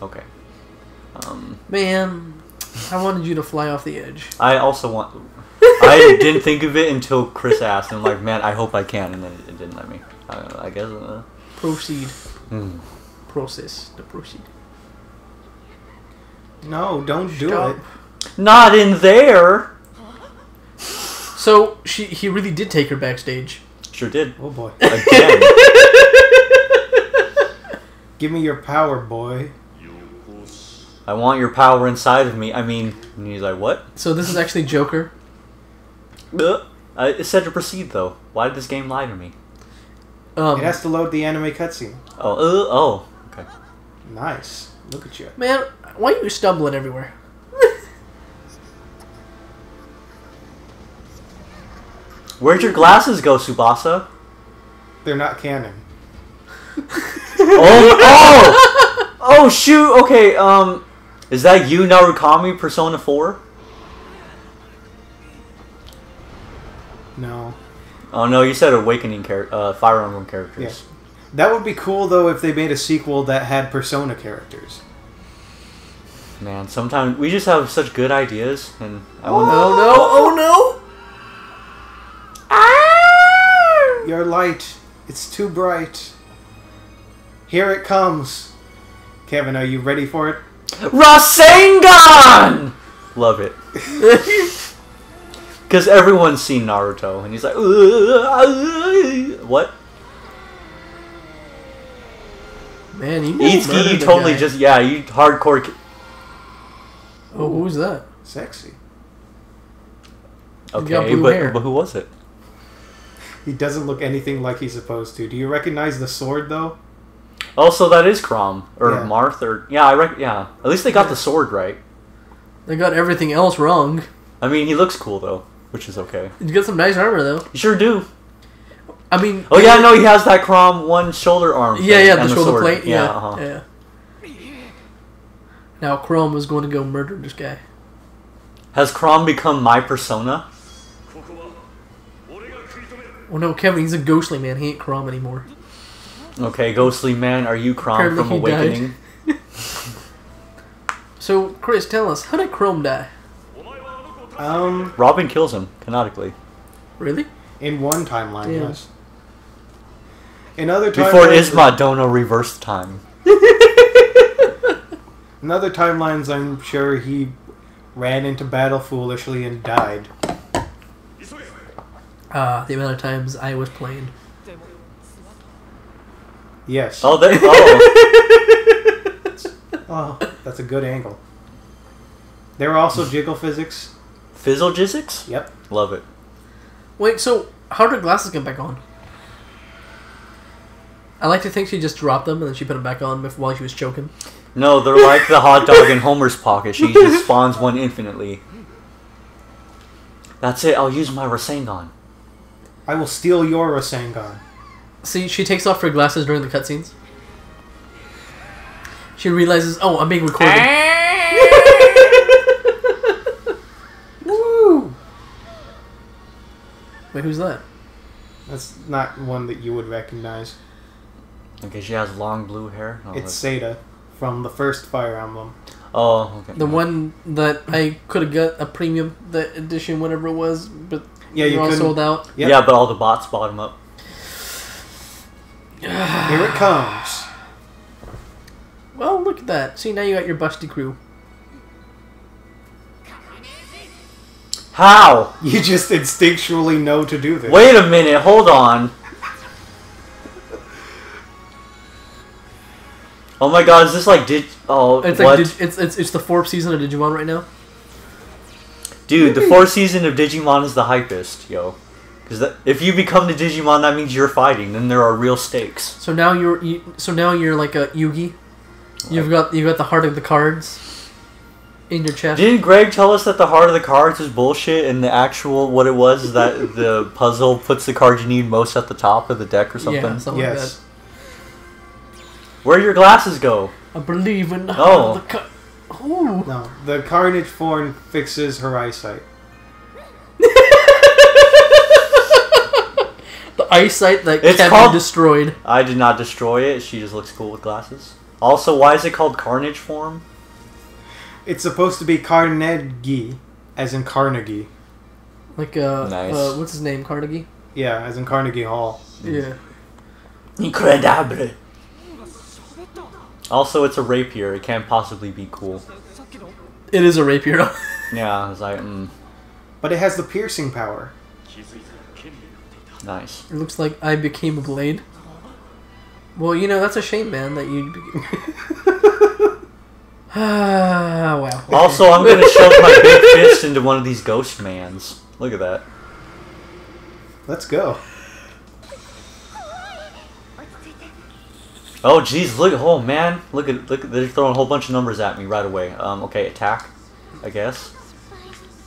Okay. Man, I wanted you to fly off the edge. I also want... I I didn't think of it until Chris asked, and I'm like, man, I hope I can, and then it didn't let me. I guess. Proceed. Process to proceed. No, don't do it. Not in there. So he really did take her backstage. Sure did. Oh boy. Again. Give me your power, boy. I want your power inside of me. I mean, and he's like, what? So this is actually Joker? It said to proceed, though. Why did this game lie to me? It has to load the anime cutscene. Oh, okay. Nice. Look at you. Man, why are you stumbling everywhere? Where'd your glasses go, Tsubasa? They're not canon. Oh, shoot! Okay, is that you, Narukami, Persona 4? No. Oh no, you said Awakening Fire Emblem characters. Yeah. That would be cool though if they made a sequel that had Persona characters. Man, sometimes we just have such good ideas, and I wonder. Oh no! Ah! Your light, it's too bright. Here it comes. Kevin, are you ready for it? Rasengan! Love it. Because everyone's seen Naruto, and he's like, what? Man, you Itsuki, you totally just, yeah, you hardcore. Oh, who was that? Sexy. Okay, but who was it? He doesn't look anything like he's supposed to. Do you recognize the sword, though? Also, that is Chrom or Marth or yeah. At least they got the sword right. They got everything else wrong. I mean, he looks cool though, which is okay. You got some nice armor though. You sure do. I mean, oh yeah, no, he has that Chrom one shoulder arm. Yeah, yeah, the shoulder plate. Yeah, yeah. Now Chrom was going to go murder this guy. Has Chrom become my Persona? Well, no, Kevin. He's a ghostly man. He ain't Chrom anymore. Okay, ghostly man, are you Chrom from Awakening? So, Chris, tell us, how did Chrom die? Robin kills him, canonically. Really? In one timeline, yes. In other timelines... Before Isma Dono reversed time. In other timelines, I'm sure he ran into battle foolishly and died. The amount of times I was playing... Yes. Oh, there. Oh, that's a good angle. There are also jiggle physics. Fizzle physics? Yep. Love it. Wait, so how did glasses get back on? I like to think she just dropped them and then she put them back on while she was choking. No, they're like the hot dog in Homer's pocket. She just spawns one infinitely. That's it. I'll use my Rasengan. I will steal your Rasengan. See, she takes off her glasses during the cutscenes. She realizes, oh, I'm being recorded. Woo! Wait, who's that? That's not one that you would recognize. Okay, she has long blue hair. Oh, it's Caeda from the first Fire Emblem. Oh, okay. The one that I could have got a premium edition, whatever it was, but yeah, you all sold out. Yep. Yeah, but all the bots bought them up. Here it comes. Well, look at that. See, now you got your busty crew. How? You just instinctually know to do this. Wait a minute, hold on. Oh my god, is this like it's the fourth season of Digimon right now? Dude, the fourth season of Digimon is the hypest, yo. Because if you become the Digimon, that means you're fighting. Then there are real stakes. So now you're like a Yugi. You've got the heart of the cards in your chest. Didn't Greg tell us that the heart of the cards is bullshit, and the actual what it was is that the puzzle puts the card you need most at the top of the deck or something? Yeah, something like that. Where your glasses go? I believe in the heart of the cards. No, the Carnage Form fixes her eyesight. Eyesight that it's Kevin destroyed. I did not destroy it. She just looks cool with glasses. Also, why is it called Carnage Form? It's supposed to be Carnegie, as in Carnegie. Like, nice. What's his name? Carnegie? Yeah, as in Carnegie Hall. Yeah. Incredible! Also, it's a rapier. It can't possibly be cool. It is a rapier. Yeah, it's like, But it has the piercing power. Nice. It looks like I became a blade. Well, you know, that's a shame, man, that you... wow. Also, I'm going to shove my big fist into one of these ghost mans. Look at that. Let's go. Oh, jeez, look, oh, man. Look at, they're throwing a whole bunch of numbers at me right away. Okay, attack, I guess.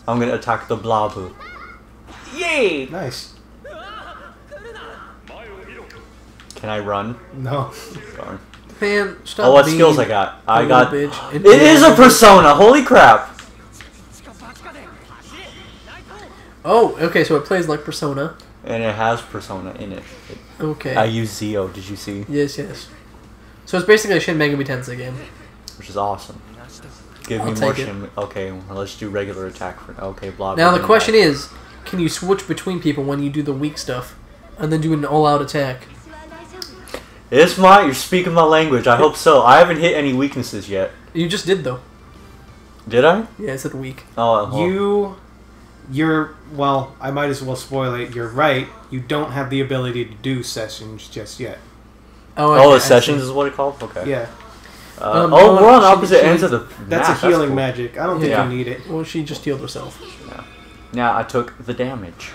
I'm going to attack the blob. Yay! Nice. Can I run? No. Darn. Man, stop. Oh, what skills I got? I got. Bitch. It is a persona. Holy crap! Oh, okay. So it plays like Persona. And it has Persona in it. Okay. I use Zeo. Did you see? Yes, yes. So it's basically a Shin Megami Tensei game. Which is awesome. Give me more Shin. Okay, well, let's do regular attack for. Okay, blah. Now the question is, can you switch between people when you do the weak stuff, and then do an all-out attack? It's my. You're speaking my language. I hope so. I haven't hit any weaknesses yet. You just did though. Did I? Yeah, I said weak. Oh, you're well. I might as well spoil it. You're right. You don't have the ability to do sessions just yet. Oh, okay. Oh, sessions is what it's called. Okay. Yeah. Oh, we're on opposite ends of the. That's a healing magic. I don't think you need it. Well, she just healed herself. Yeah. Now I took the damage.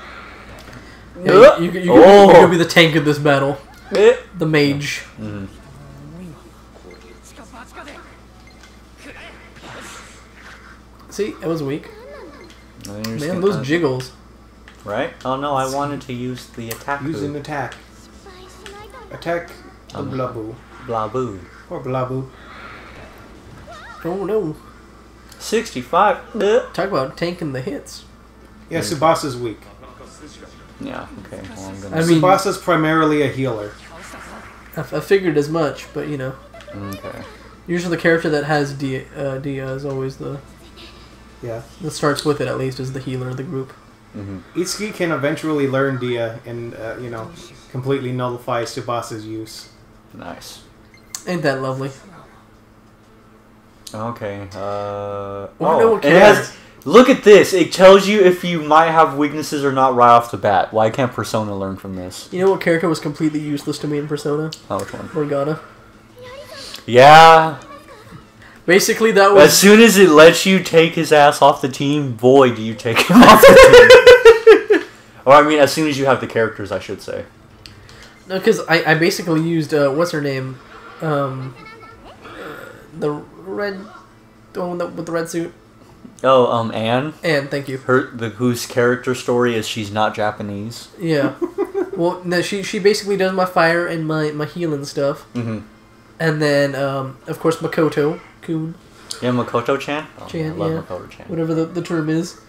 Yeah, you're gonna be the tank of this battle. The mage. Mm. See, it was weak. Man, those jiggles. Right? Oh no, I wanted to use the attack. Use an attack. Attack the Blabu. Blabu. Poor Blabu. Oh no. 65. Talk about tanking the hits. Yeah, Tsubasa's weak. Yeah, okay. Well, I mean, Tsubasa's primarily a healer. I figured as much, but you know. Okay. Usually the character that has Dia is always the... Yeah. That starts with it, at least, is the healer of the group. Mm-hmm. Itsuki can eventually learn Dia and, you know, completely nullify Tsubasa's use. Nice. Ain't that lovely. Okay, oh, it has... Look at this. It tells you if you might have weaknesses or not right off the bat. Why can't Persona learn from this? You know what character was completely useless to me in Persona? Oh, which one? Morgana. Yeah. Basically, that was... As soon as it lets you take his ass off the team, boy, do you take him off the team. Or, I mean, as soon as you have the characters, I should say. No, because I basically used, what's her name? The red... The one with the red suit. Oh, Anne? Anne, thank you. Whose character story is she's not Japanese. Yeah. Well, no, she basically does my fire and my healing stuff. Mm-hmm. And then, of course, Makoto-kun. Yeah, Makoto-chan? Oh, Chan, I love Makoto-chan. Whatever the term is.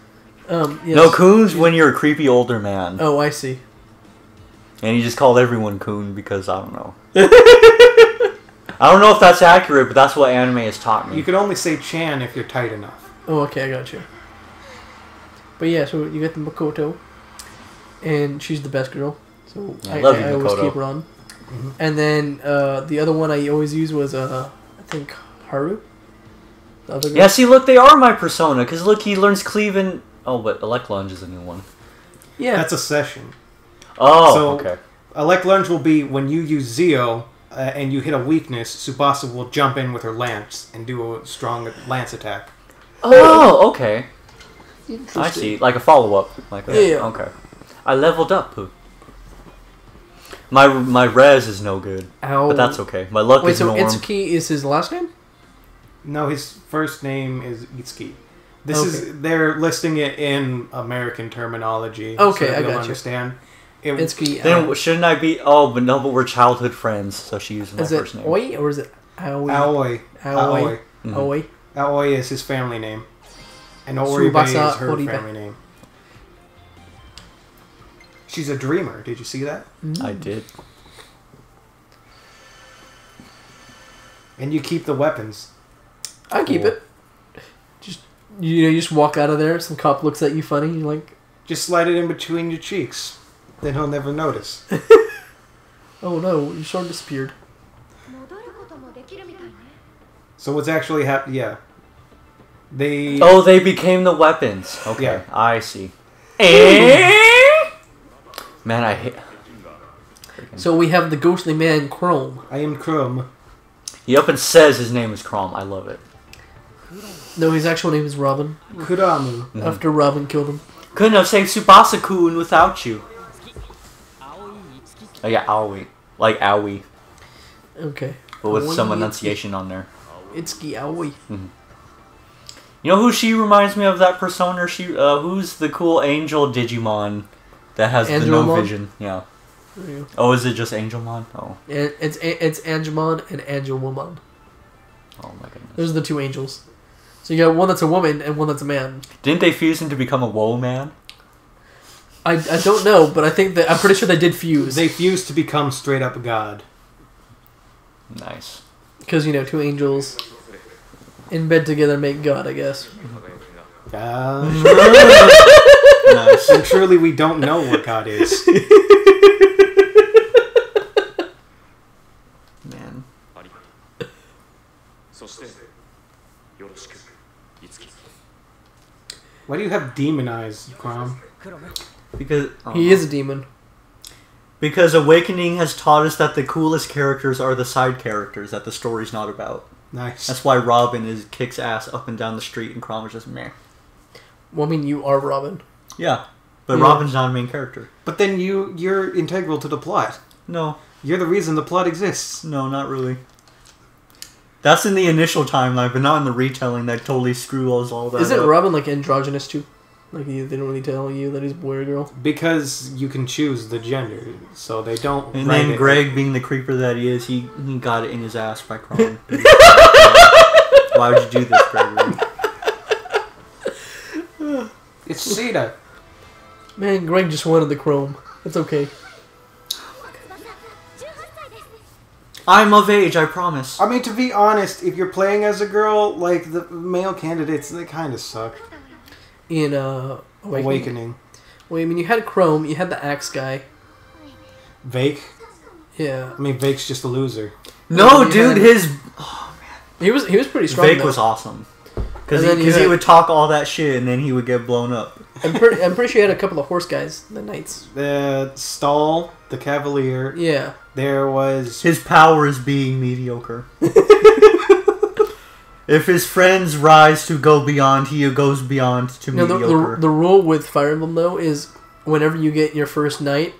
Yes. No, kun's when you're a creepy older man. Oh, I see. And you just called everyone kun because, I don't know. I don't know if that's accurate, but that's what anime has taught me. You can only say chan if you're tight enough. Oh, okay, I got you. But yeah, so you get the Makoto, and she's the best girl. So yeah, I always keep her on. Mm-hmm. And then the other one I always used was, I think, Haru? The other girl. Yeah, see, look, they are my persona, because look, he learns cleave and... Oh, but Eleclunge is a new one. Yeah. That's a session. Oh, so, okay. Eleclunge will be when you use Zeo... and you hit a weakness, Tsubasa will jump in with her lance and do a strong lance attack. Oh, okay. I see. Like a follow-up. Like a, yeah. Okay. I leveled up. My res is no good. Ow. But that's okay. My luck is norm. Wait, so Itsuki is his last name? No, his first name is Itsuki. This is... They're listing it in American terminology. Okay, so I got understand. You. Itsuki. Then shouldn't I be... Oh, but no, but we're childhood friends, so she uses my first name. Is it Oi or is it Aoi? Aoi. Aoi. Aoi. Aoi. Aoi is his family name. And Oribe is her family name. She's a dreamer. Did you see that? Mm. I did. And you keep the weapons. I keep it. Just, you know, you just walk out of there. Some cop looks at you funny. You're like, Just slide it in between your cheeks. Then he'll never notice. Oh no, your sword disappeared. So what's actually happened? Yeah. They... Oh, they became the weapons. Okay, yeah. I see. Man, I hate... So we have the ghostly man, Chrom. I am Chrom. He up and says his name is Chrom. I love it. No, his actual name is Robin. Kuramu. Mm. After Robin killed him. Couldn't have saved Tsubasa-kun without you. Oh yeah, Aoi. Like Aoi. Okay. But with some enunciation on there. Itsuki Aoi. Mm-hmm. You know who she reminds me of? That Persona? She, who's the cool angel Digimon that has the no vision? Yeah. Oh, is it just Angelmon? Oh. It's Angelmon and Angelwoman. Oh my goodness. Those are the two angels. So you got one that's a woman and one that's a man. Didn't they fuse him to become a woe man? I don't know, but I think that I'm pretty sure they did fuse. They fused to become straight up a god. Nice. Because, you know, two angels in bed together make God, I guess. Nice. And truly we don't know what God is. Man. Why do you have demon eyes, Chrom? Because he is a demon. Because Awakening has taught us that the coolest characters are the side characters that the story's not about. Nice. That's why Robin is kicks ass up and down the street, and Chrom is just meh. Well, I mean, you are Robin. Yeah, but yeah. Robin's not a main character. But then you're integral to the plot. No, you're the reason the plot exists. No, not really. That's in the initial timeline, but not in the retelling that totally screws all that. Isn't Robin like androgynous too? Like, they didn't really tell you that he's boy or girl? Because you can choose the gender, so they don't... And then Greg, being the creeper that he is, he got it in his ass by crying. Why would you do this, Greg? It's Caeda. Man, Greg just wanted the Chrom. It's okay. I'm of age, I promise. I mean, to be honest, if you're playing as a girl, like, the male candidates, they kind of suck. In Awakening. Well, I mean, you had Chrom, you had the axe guy. Vake? Yeah. I mean, Vake's just a loser. No, dude, his... Oh, man. He was pretty strong. Vake was awesome. Because he would talk all that shit, and then he would get blown up. I'm pretty sure he had a couple of horse guys, the knights. Stahl, the cavalier. Yeah. There was... His power is being mediocre. If his friends rise to go beyond, he goes beyond to mediocre. The rule with Fire Emblem, though, is whenever you get your first knight,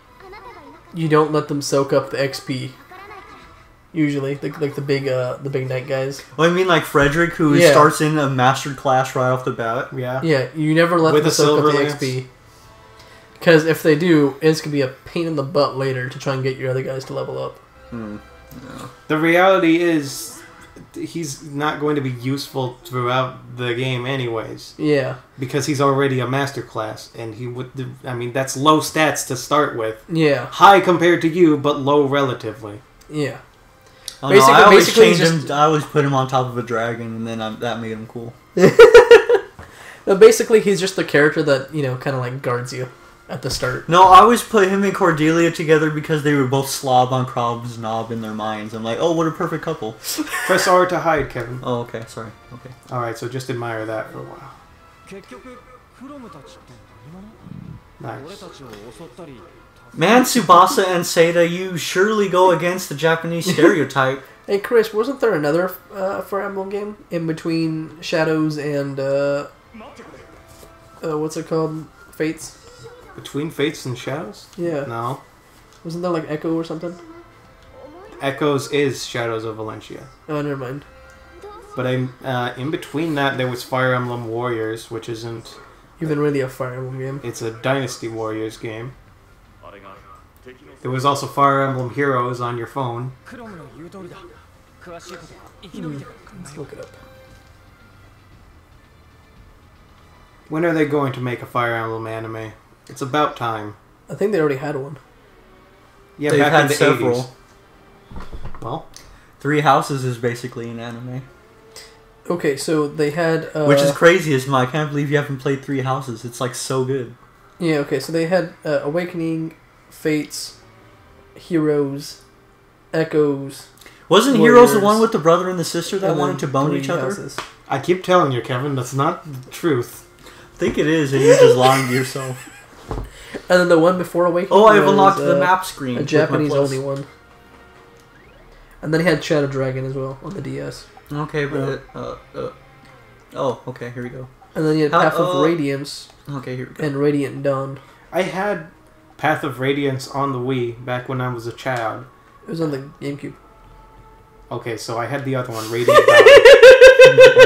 you don't let them soak up the XP. Usually, like the big knight guys. Well, I mean, like Frederick, who starts in a master class right off the bat. Yeah. Yeah, you never let them soak up the XP. Because if they do, it's going to be a pain in the butt later to try and get your other guys to level up. Mm. Yeah. The reality is... He's not going to be useful throughout the game anyways. Yeah. Because he's already a masterclass, and he would... I mean, that's low stats to start with. Yeah. High compared to you, but low relatively. Yeah. Oh, basically, no, I always basically him. I always put him on top of a dragon, and then that made him cool. No, basically, he's just the character that, you know, kind of like guards you at the start. No, I always put him and Cordelia together because they were both slob on Chrom's knob in their minds. I'm like, oh, what a perfect couple. Press R to hide, Kevin. Oh, okay, sorry. Okay. Alright, so just admire that for a while. Nice. Man, Tsubasa and Caeda, you surely go against the Japanese stereotype. Hey, Chris, wasn't there another Fire Emblem game in between Shadows and, what's it called? Fates? Between Fates and Shadows? Yeah. No. Wasn't there like Echo or something? Echoes is Shadows of Valentia. Oh, never mind. But in between that, there was Fire Emblem Warriors, which isn't... Even really a Fire Emblem game. It's a Dynasty Warriors game. There was also Fire Emblem Heroes on your phone. Let's look it up. When are they going to make a Fire Emblem anime? It's about time. I think they already had one. Yeah, they've had several. 80s. Well, Three Houses is basically an anime. Okay, so they had... Which is crazy as I can't believe you haven't played Three Houses. It's like so good. Yeah, okay, so they had Awakening, Fates, Heroes, Echoes. Wasn't Warriors, Heroes the one with the brother and the sister that wanted to bone each other? I keep telling you, Kevin, that's not the truth. I think it is, and you're just lying to yourself. And then the one before Awakening. Oh, I've unlocked the map screen. A Japanese-only one. And then he had Shadow Dragon as well on the DS. Okay, but oh, okay, here we go. And then you had Path of Radiance. Okay, here we go. And Radiant Dawn. I had Path of Radiance on the Wii back when I was a child. It was on the GameCube. Okay, so I had the other one, Radiant Dawn.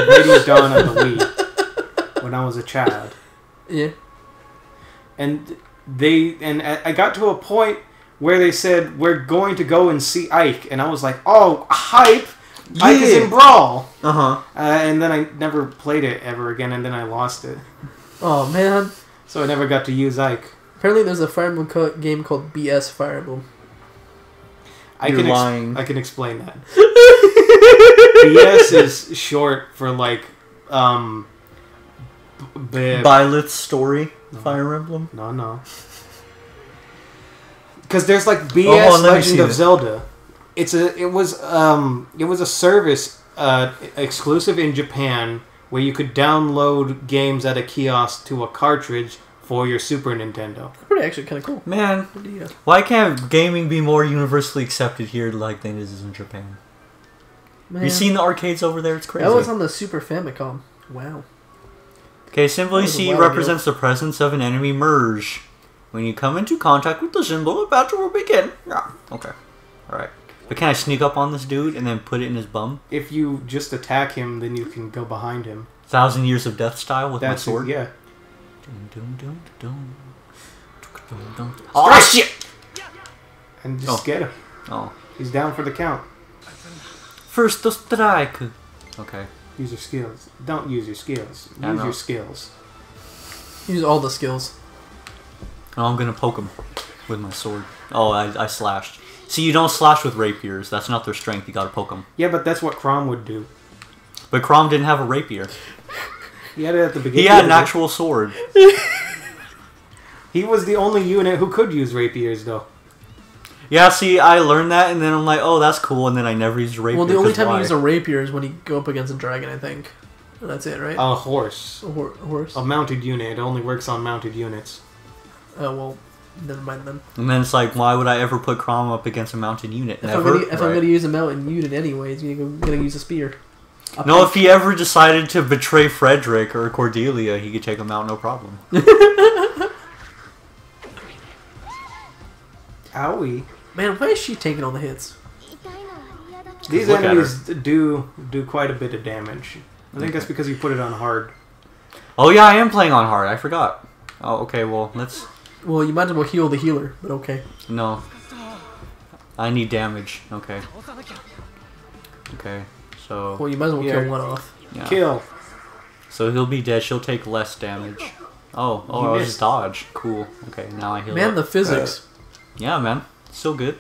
Radiant Dawn on the Wii when I was a child. Yeah. And I got to a point where they said, we're going to go and see Ike. And I was like, oh, hype! Yeah. Ike is in Brawl! Uh-huh. And then I never played it ever again, and then I lost it. Oh, man. So I never got to use Ike. Apparently there's a Fire Emblem game called BS Fire Emblem. You're lying. I can explain that. BS is short for, like, Byleth's Story Fire Emblem? No, no. Because there's like BS Legend of Zelda. It was a service exclusive in Japan where you could download games at a kiosk to a cartridge for your Super Nintendo. Pretty actually kind of cool, man. Why can't gaming be more universally accepted here like than it is in Japan? Man. You seen the arcades over there? It's crazy. That was on the Super Famicom. Wow. Okay, Symbol you see represents the presence of an enemy merge. When you come into contact with the symbol, a battle will begin. Yeah. Okay. Alright. But can I sneak up on this dude and then put it in his bum? If you just attack him, then you can go behind him. 1,000 Years of Death style with my sword? Yeah. Oh, shit! And just get him. Oh. He's down for the count. First strike. Okay. Use your skills. Don't use your skills. Use your skills. Use all the skills. I'm going to poke him with my sword. Oh, I slashed. See, you don't slash with rapiers. That's not their strength. You got to poke them. Yeah, but that's what Chrom would do. But Chrom didn't have a rapier. He had it at the beginning. He had an actual sword. He was the only unit who could use rapiers, though. Yeah, see, I learned that, and then I'm like, oh, that's cool, and then I never used a rapier. Well, the only time you use a rapier is when you go up against a dragon, I think. And that's it, right? A horse. A horse? A mounted unit. It only works on mounted units. Oh, well, never mind then. And then it's like, why would I ever put Chrom up against a mounted unit? If I'm going to use a mounted unit anyways, I'm going to use a spear. No, if he ever decided to betray Frederick or Cordelia, he could take him out, no problem. Owie. Man, why is she taking all the hits? These enemies do quite a bit of damage. I think that's because you put it on hard. Oh yeah, I am playing on hard. I forgot. Oh, okay, well, let's... Well, you might as well heal the healer, but okay. No. I need damage. Okay. Okay, so... Well, you might as well kill one off. Yeah. Kill! So he'll be dead. She'll take less damage. Oh, oh, I just dodge. Cool. Okay, now I heal up. Man, the physics. Yeah, man. Still good.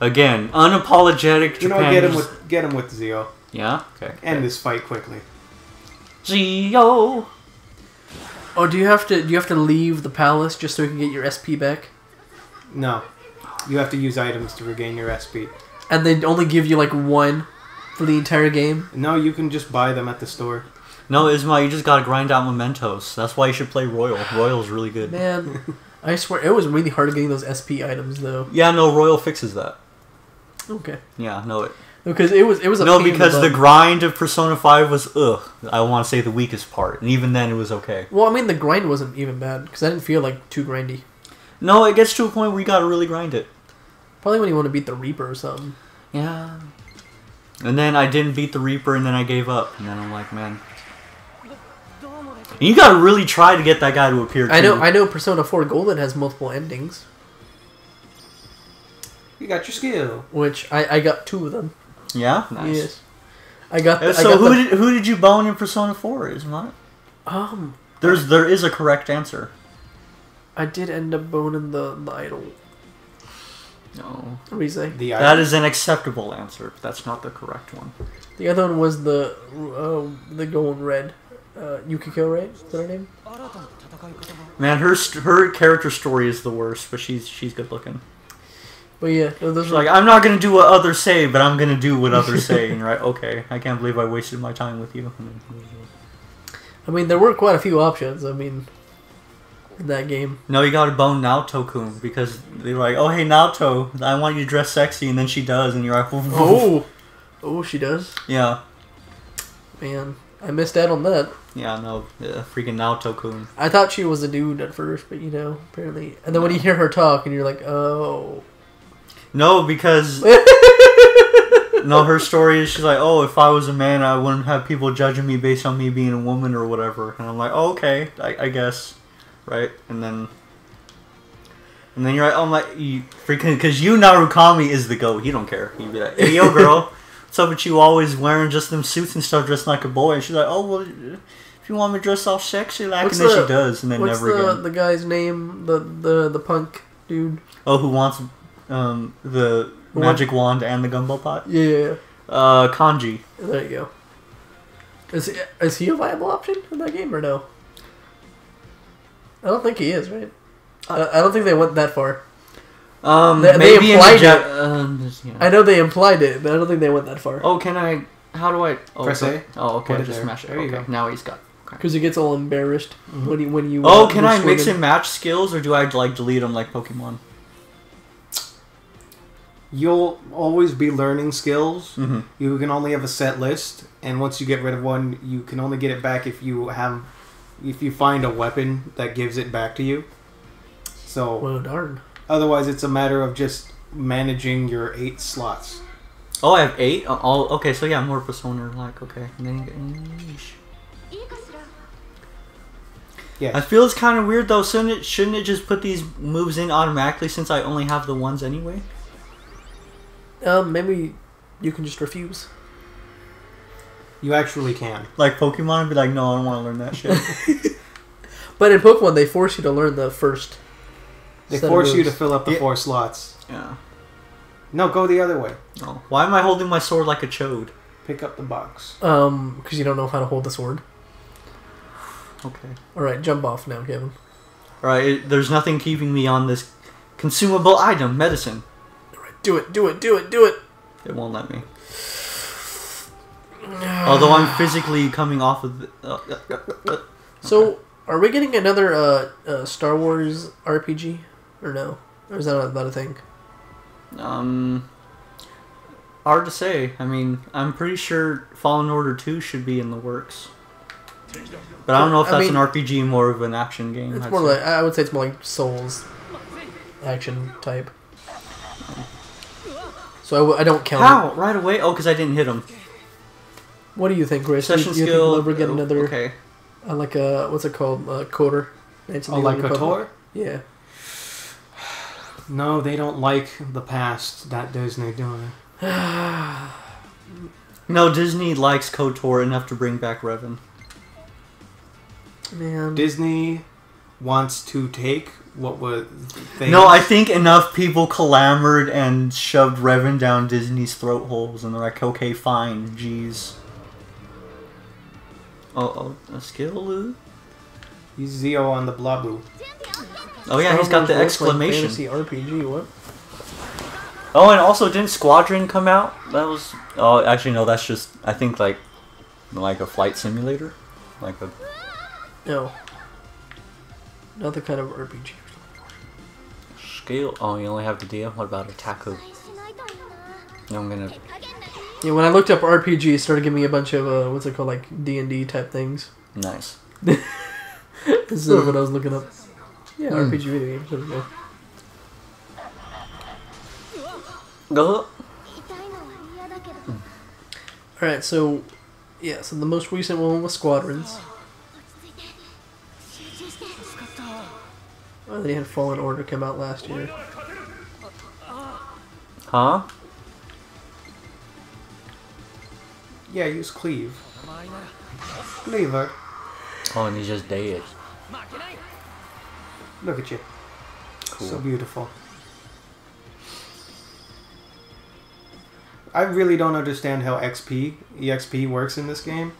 Again, unapologetic Japanese. You know, get him with Zio. Yeah? Okay. End this fight quickly. Zio! Oh, do you have to leave the palace just so you can get your SP back? No. You have to use items to regain your SP. And they only give you like one for the entire game? No, you can just buy them at the store. No, Ismael, you just gotta grind out mementos. That's why you should play Royal. Royal's really good. Man, I swear, it was really hard getting those SP items, though. Yeah, no, Royal fixes that. Okay. Yeah, no, it... Because it was a no, because the grind of Persona 5 was, I want to say the weakest part. And even then, it was okay. Well, I mean, the grind wasn't even bad, because I didn't feel, like, too grindy. No, it gets to a point where you gotta really grind it. Probably when you want to beat the Reaper or something. Yeah. And then I didn't beat the Reaper, and then I gave up. And then I'm like, man... You gotta really try to get that guy to appear, too. I know Persona 4 Golden has multiple endings. You got your skill. Which, I got two of them. Yeah? Nice. Yes. I got the, so I got who did you bone in Persona 4, isn't it? There is a correct answer. I did end up boning the idol. No. What do you say? The idol. That is an acceptable answer, but that's not the correct one. The other one was the golden red. Yukiko, right? Is that her name? Man, her character story is the worst, but she's good looking. But yeah, those are like, I'm not gonna do what others say, but I'm gonna do what others say, and right? Okay, I can't believe I wasted my time with you. I mean, there were quite a few options. I mean, in that game. No, you gotta bone Naoto-kun because they're like, oh hey Naoto, I want you to dress sexy, and then she does, and you're like, woof, woof. Oh, she does. Yeah. Man, I missed out on that. Yeah, no, freaking Naoto-kun. I thought she was a dude at first, but you know, apparently, and then when you hear her talk, and you're like, oh. No, because no, her story is she's like, oh, if I was a man, I wouldn't have people judging me based on me being a woman or whatever. And I'm like, oh, okay, I guess, right? And then you're like, oh my, you freaking, because you Narukami is the goat. He don't care. He'd be like, hey, yo, girl, what's up with you always wearing just them suits and stuff, dressed like a boy? And she's like, oh well, if you want me to dress all sexy, like, what's, and then the, she does, and then what's never the, again. The guy's name, the punk dude. Oh, who wants? The magic wand and the gumbo pot? Yeah. Kanji. There you go. Is he a viable option in that game or no? I don't think he is, right? I don't think they went that far. They implied it. Yeah. I know they implied it, but I don't think they went that far. Oh, can I... How do I... Oh, press A? Oh, okay. Just smash it. There you go. Now he's got... Because he gets all embarrassed when you... Oh, can I mix and match skills, or do I, like, delete them like Pokemon? You'll always be learning skills. Mm-hmm. You can only have a set list, and once you get rid of one, you can only get it back if you find a weapon that gives it back to you. So, well, darn. Otherwise, it's a matter of just managing your 8 slots. Oh, I have 8. All okay. So yeah, more Persona like okay. And then you get... Yeah. I feel it's kind of weird though. Shouldn't it just put these moves in automatically since I only have the ones anyway? Maybe you can just refuse. You actually can. Like Pokemon, be like, no, I don't want to learn that shit. But in Pokemon, they force you to learn the first. They force you to fill up the 4 slots. Yeah. No, go the other way. Oh. Why am I holding my sword like a chode? Pick up the box. Because you don't know how to hold the sword. Okay. Alright, jump off now, Kevin. Alright, there's nothing keeping me on this consumable item, medicine. Do it, do it, do it, do it! It won't let me. Although I'm physically coming off of... Okay. So, are we getting another Star Wars RPG? Or no? Or is that not a thing? Hard to say. I mean, I'm pretty sure Fallen Order 2 should be in the works. But I don't know if that's an RPG, more of an action game. It's more like, I would say it's more like Souls action type. So I don't count. How? It. Right away? Oh, because I didn't hit him. What do you think, Grace? Session skill. Think we'll ever get another? Okay. Like a what's it called? Coder. Oh, like Kotor? Yeah. No, they don't like the past that Disney doing. No, Disney likes Kotor enough to bring back Revan. Man. Disney wants to take. What was things? No, I think enough people clamored and shoved Revan down Disney's throat holes, and they're like, okay, fine, jeez. Oh, a skill, Lou? He's Zeo on the Blabu. Oh yeah, he's got the exclamation. Fantasy RPG, what? Oh, and also, didn't Squadron come out? That was... Oh, actually, no, that's just, I think, like a flight simulator? Like a... No. Not the kind of RPG. Scale. Oh, you only have the DM. What about Otaku? No, I'm gonna. Yeah, when I looked up RPG, it started giving me a bunch of what's it called, like D&D type things. Nice. This is what I was looking up. Yeah, RPG video games. There we go. All right, so yeah, so the most recent one was Squadrons. Oh, they had Fallen Order come out last year. Huh? Yeah, use Cleave. Cleaver. Oh, and he's just dead. Look at you. Cool. So beautiful. I really don't understand how EXP works in this game.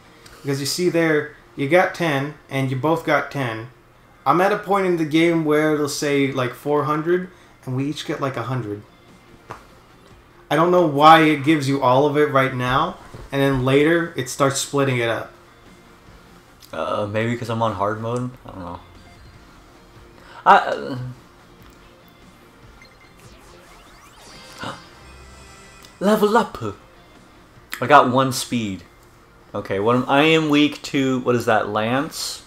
Because you see there... You got 10, and you both got 10. I'm at a point in the game where it'll say like 400, and we each get like 100. I don't know why it gives you all of it right now, and then later it starts splitting it up. Maybe because I'm on hard mode? I don't know. Level up! I got 1 speed. Okay, well, I am weak to... What is that? Lance?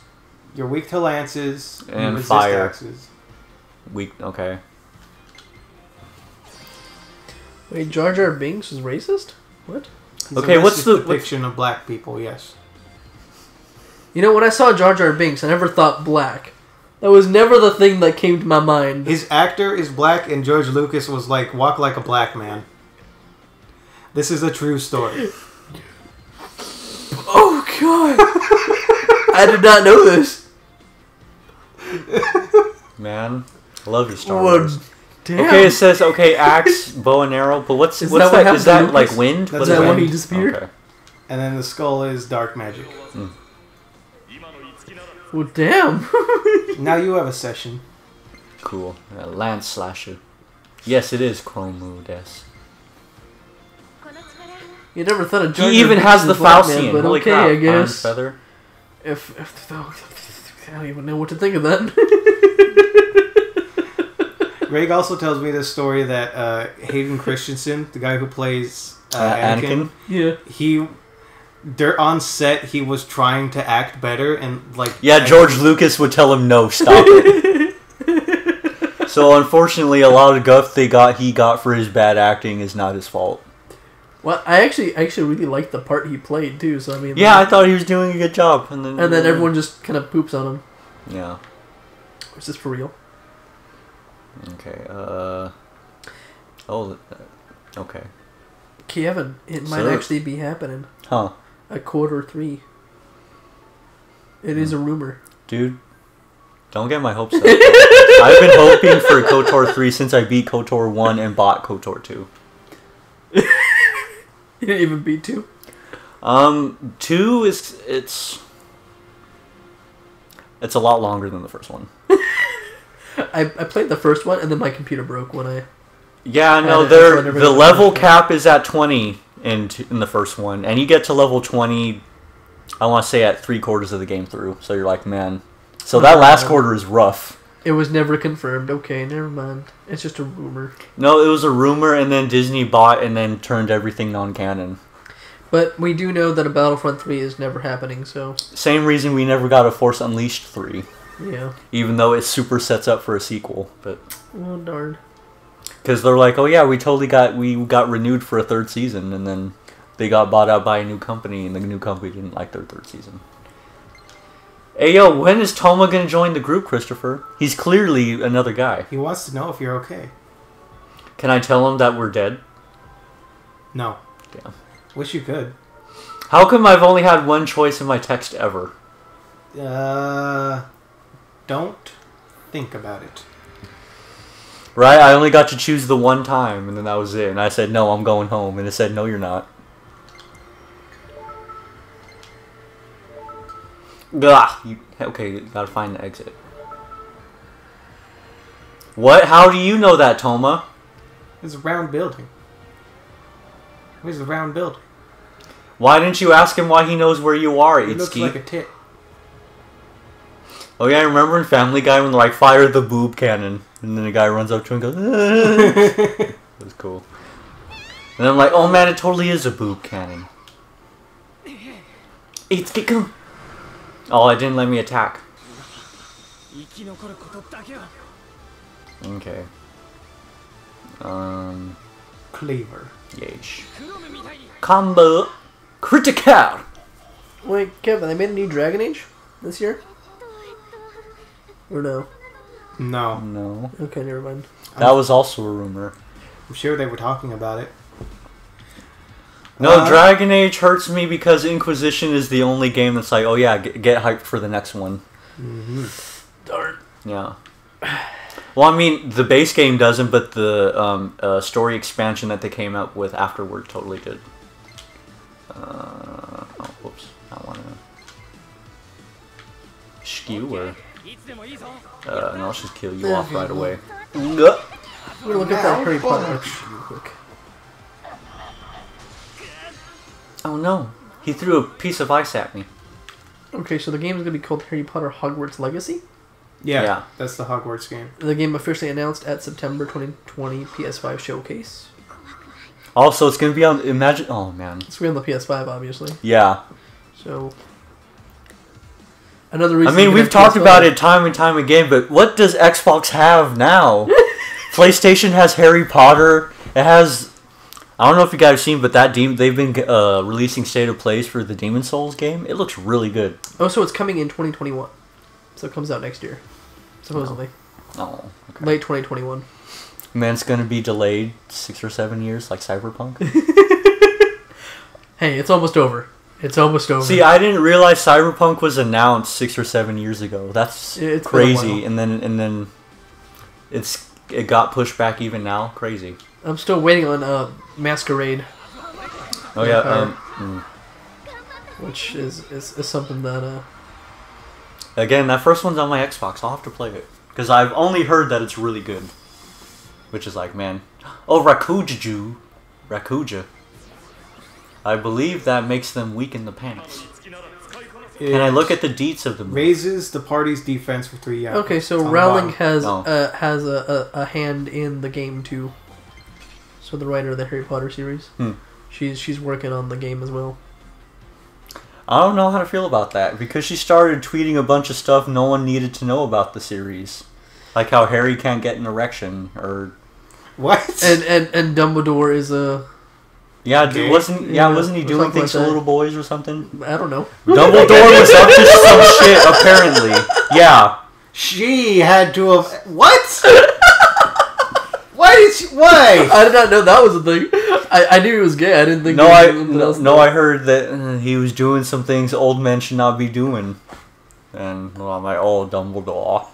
You're weak to lances. And resist fire. Axes. Weak... Okay. Wait, Jar Jar Binks is racist? What? It's okay, what's the... depiction of black people, yes. You know, when I saw Jar Jar Binks, I never thought black. That was never the thing that came to my mind. His actor is black, and George Lucas was like, walk like a black man. This is a true story. Oh, God! I did not know this. Man, I love your Star Wars. Damn. Okay, it says, okay, axe, bow and arrow, but what's that? Is that like wind? That's that when he disappeared? Okay. And then the skull is dark magic. Mm. Well, damn. Now you have a session. Cool. Lance slasher. Yes, it is Chrom, yes. You never thought of George. He even has the Faustian. But holy okay, crap. I guess. Feather. If I don't even know what to think of that. Greg also tells me this story that Hayden Christensen, the guy who plays Anakin, yeah, he. They're on set, he was trying to act better and like... Yeah, George Lucas would tell him, no, stop it. So unfortunately, a lot of guff he got for his bad acting is not his fault. Well, I actually really liked the part he played, too, so I mean... Yeah, I thought he was doing a good job. And then everyone just kind of poops on him. Yeah. Is this for real? Okay, Oh, okay. Kevin, it might actually be happening. Huh. 1:45. It is a rumor. Dude, don't get my hopes up. I've been hoping for KOTOR 3 since I beat KOTOR 1 and bought KOTOR 2. You didn't even beat 2? 2 is... It's a lot longer than the first one. I played the first one and then my computer broke when I... Yeah, no, the level cap is at 20. In the first one, and you get to level 20, I want to say at 3/4 of the game through. So you're like, man, so that last quarter is rough. It was never confirmed. Okay, never mind. It's just a rumor. No, it was a rumor, and then Disney bought and then turned everything non-canon. But we do know that a Battlefront 3 is never happening. So same reason we never got a Force Unleashed 3. Yeah. Even though it super sets up for a sequel, but oh darn. Because they're like, oh yeah, we got renewed for a 3rd season, and then they got bought out by a new company, and the new company didn't like their 3rd season. Hey yo, when is Touma gonna join the group, Christopher? He's clearly another guy. He wants to know if you're okay. Can I tell him that we're dead? No. Damn. Wish you could. How come I've only had one choice in my text ever? Don't think about it. Right? I only got to choose the one time, and then that was it. And I said, no, I'm going home. And it said, no, you're not. Ugh, okay, you gotta find the exit. What? How do you know that, Touma? It's a round building. Where's the round building? Why didn't you ask him why he knows where you are, Itsuki? He looks like a tit. Oh yeah, I remember in Family Guy when they like, fire the boob cannon. And then the guy runs up to him and goes, that was cool. And I'm like, oh man, it totally is a boob cannon. It's come. Oh, it didn't let me attack. Okay. Cleaver. Yesh. Combo. Critical! Wait, Kevin, they made a new Dragon Age this year? Or no? No. No. Okay, never mind. That was also a rumor. I'm sure they were talking about it. No, Dragon Age hurts me because Inquisition is the only game that's like, oh yeah, get hyped for the next one. Mm-hmm. Darn. Yeah. Well, I mean, the base game doesn't, but the story expansion that they came up with afterward totally did. Oh, whoops. I want to... you, or... no, I'll just kill you off right away. We're gonna look at that pretty punch. Oh no, he threw a piece of ice at me. Okay, so the game's gonna be called Harry Potter Hogwarts Legacy? Yeah, yeah, that's the Hogwarts game. The game officially announced at September 2020 PS5 showcase. Also, it's gonna be on Imagine. Oh man, it's gonna be on the PS5, obviously. Yeah. So another reason. I mean, we've talked about it time and time again, but what does Xbox have now? PlayStation has Harry Potter. It has. I don't know if you guys have seen, but that they've been releasing State of Plays for the Demon Souls game. It looks really good. Oh, so it's coming in 2021. So it comes out next year, supposedly. Oh, okay. Late 2021. Man, it's going to be delayed 6 or 7 years like Cyberpunk. Hey, it's almost over. It's almost over. See, I didn't realize Cyberpunk was announced 6 or 7 years ago. That's crazy. And then it got pushed back even now. Crazy. I'm still waiting on Masquerade. Oh yeah, which is something that again, that first one's on my Xbox. I'll have to play it because I've only heard that it's really good, which is like, man, oh Rakuja, I believe that makes them weak in the pants. Can I look at the deets of the movie? Raises the party's defense for 3 hours. Okay, so Rowling has a hand in the game too. So the writer of the Harry Potter series, she's working on the game as well. I don't know how to feel about that because she started tweeting a bunch of stuff no one needed to know about the series, like how Harry can't get an erection or what, and Dumbledore is a. Yeah, dude, wasn't he doing things to little boys or something? I don't know. Dumbledore was up to some shit, apparently. Yeah. She had to have... What? Why did she... Why? I did not know that was a thing. I knew he was gay. I didn't think... I heard that he was doing some things old men should not be doing. And, well, I'm like, oh, Dumbledore.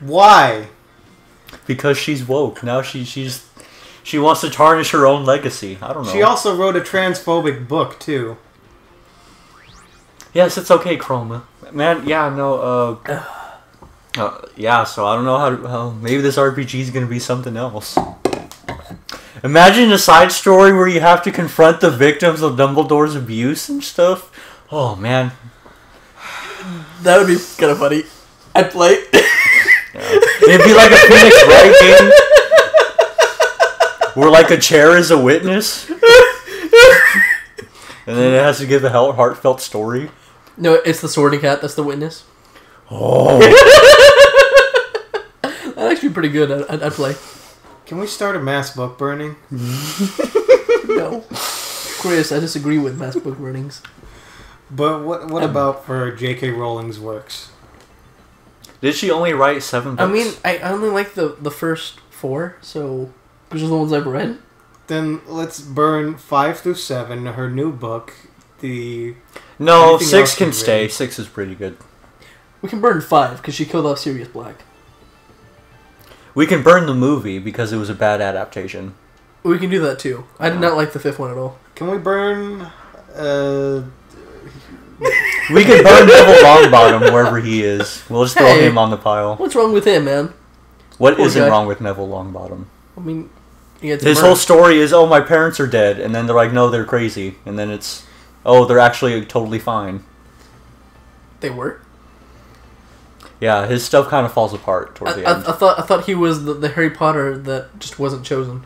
Why? Because she's woke. Now she's... She wants to tarnish her own legacy. I don't know. She also wrote a transphobic book, too. Yes, it's okay, Chrom. Man, yeah, no, yeah, so I don't know how to... maybe this RPG is going to be something else. Imagine a side story where you have to confront the victims of Dumbledore's abuse and stuff. Oh, man. That would be kind of funny. I'd play it. Yeah. It'd be like a Phoenix Wright game. Where, like, a chair is a witness. And then it has to give a heartfelt story. No, it's the sorting hat that's the witness. Oh. That'd actually be pretty good. I'd play. Can we start a mass book burning? No. Chris, I disagree with mass book burnings. But what about for J.K. Rowling's works? Did she only write 7 books? I mean, I only like the first 4, so... Which is the ones I've read. Then let's burn 5 through 7. Her new book, the no 6 can stay. 6 is pretty good. We can burn 5 because she killed off Sirius Black. We can burn the movie because it was a bad adaptation. We can do that too. I did not like the 5th one at all. Can we burn? We can burn Neville Longbottom wherever he is. We'll just throw him on the pile. What's wrong with him, man? What isn't wrong with Neville Longbottom? I mean, his whole story is, oh, my parents are dead, and then they're like, no, they're crazy, and then it's, oh, they're actually totally fine. They were. Yeah, his stuff kind of falls apart towards the end. I thought he was the Harry Potter that just wasn't chosen.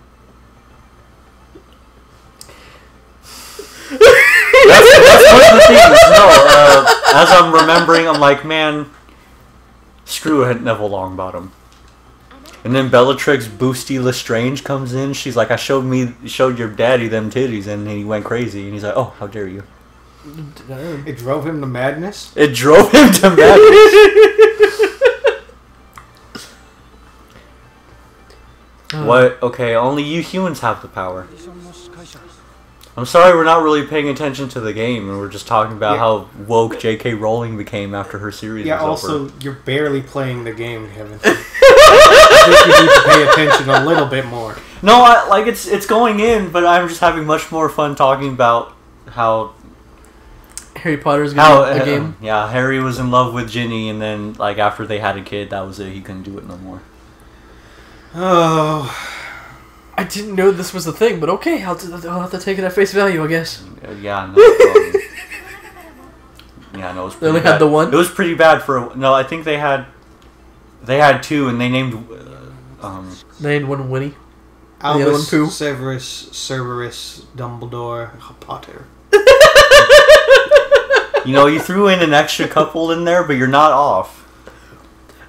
That's one of the things. No, as I'm remembering, I'm like, man, screw it, Neville Longbottom. And then Bellatrix Boosty Lestrange comes in. She's like, I showed your daddy them titties, and he went crazy. And he's like, oh, how dare you? It drove him to madness? It drove him to madness. What? Okay, only you humans have the power. I'm sorry we're not really paying attention to the game, and we're just talking about how woke J.K. Rowling became after her series was over. Yeah, also, you're barely playing the game, Kevin. I think you need to pay attention a little bit more. No, like it's going in, but I'm just having much more fun talking about how Harry Potter's gonna be a game. Yeah, Harry was in love with Ginny, and then like after they had a kid, that was it. He couldn't do it no more. Oh, I didn't know this was a thing, but okay, I'll have to take it at face value, I guess. Yeah, no problem. Yeah, no, it was pretty bad. Had the one? It was pretty bad for a... No, I think they had two, and they named... they named one Winnie. Albus, the other one Pooh. Severus, Cerberus, Dumbledore, Potter. You know, you threw in an extra couple in there, but you're not off.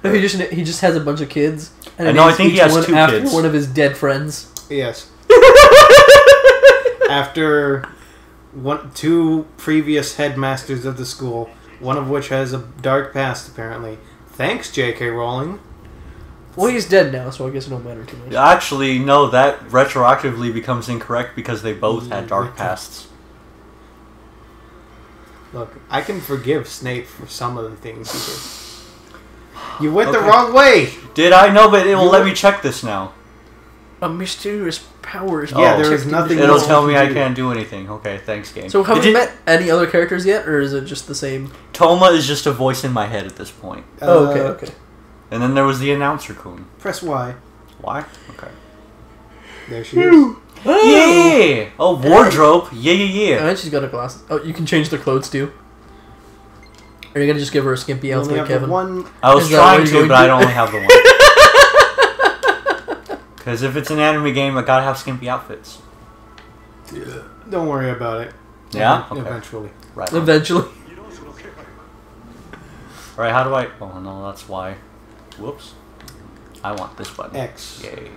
No, he just has a bunch of kids. And no, I think he has two kids. One of his dead friends. Yes. After... two previous headmasters of the school, one of which has a dark past, apparently. Thanks, J.K. Rowling. Well, he's dead now, so I guess it don't matter too much. Actually, no, that retroactively becomes incorrect because they both had dark pasts. Look, I can forgive Snape for some of the things he did. You went the wrong way! Did I? No, but it will let me check this now. A mysterious power is... Yeah, there is nothing... It'll tell me I can't do anything. Okay, thanks, game. So have we met any other characters yet, or is it just the same? Touma is just a voice in my head at this point. Oh, okay. And then there was the announcer coon. Press Y. Y? Okay. There she is. Yeah! Oh, wardrobe. Yeah. And she's got her glasses. Oh, you can change their clothes, too. Or are you going to just give her a skimpy outfit, Kevin? I was trying to, but I don't have the one. Because if it's an anime game, I gotta have skimpy outfits. Yeah. Don't worry about it. Yeah? Okay. Eventually. Right. Eventually. Alright, how do I... Oh, no, that's why. Whoops. I want this button. X. Yay.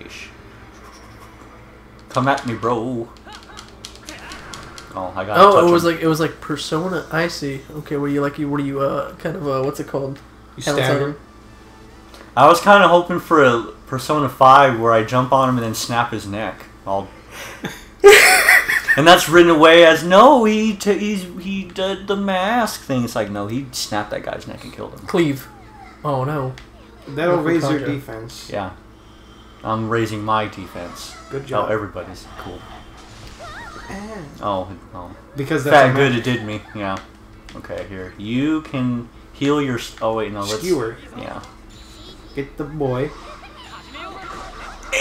Come at me, bro. Oh, I got... Oh, it was like Persona. I see. Okay, were you what's it called? You stab. I was kind of hoping for a Persona 5 where I jump on him and then snap his neck. And that's written away as, no, he did the mask thing. It's like, no, he snapped that guy's neck and killed him. Cleave. Oh, no. That'll raise your defense. Yeah. I'm raising my defense. Good job. Oh, everybody's cool. Oh. Because that's... That good it did me. Yeah. Okay, here. You can heal your... Oh, wait, no, let's... Skewer. Yeah. Get the boy.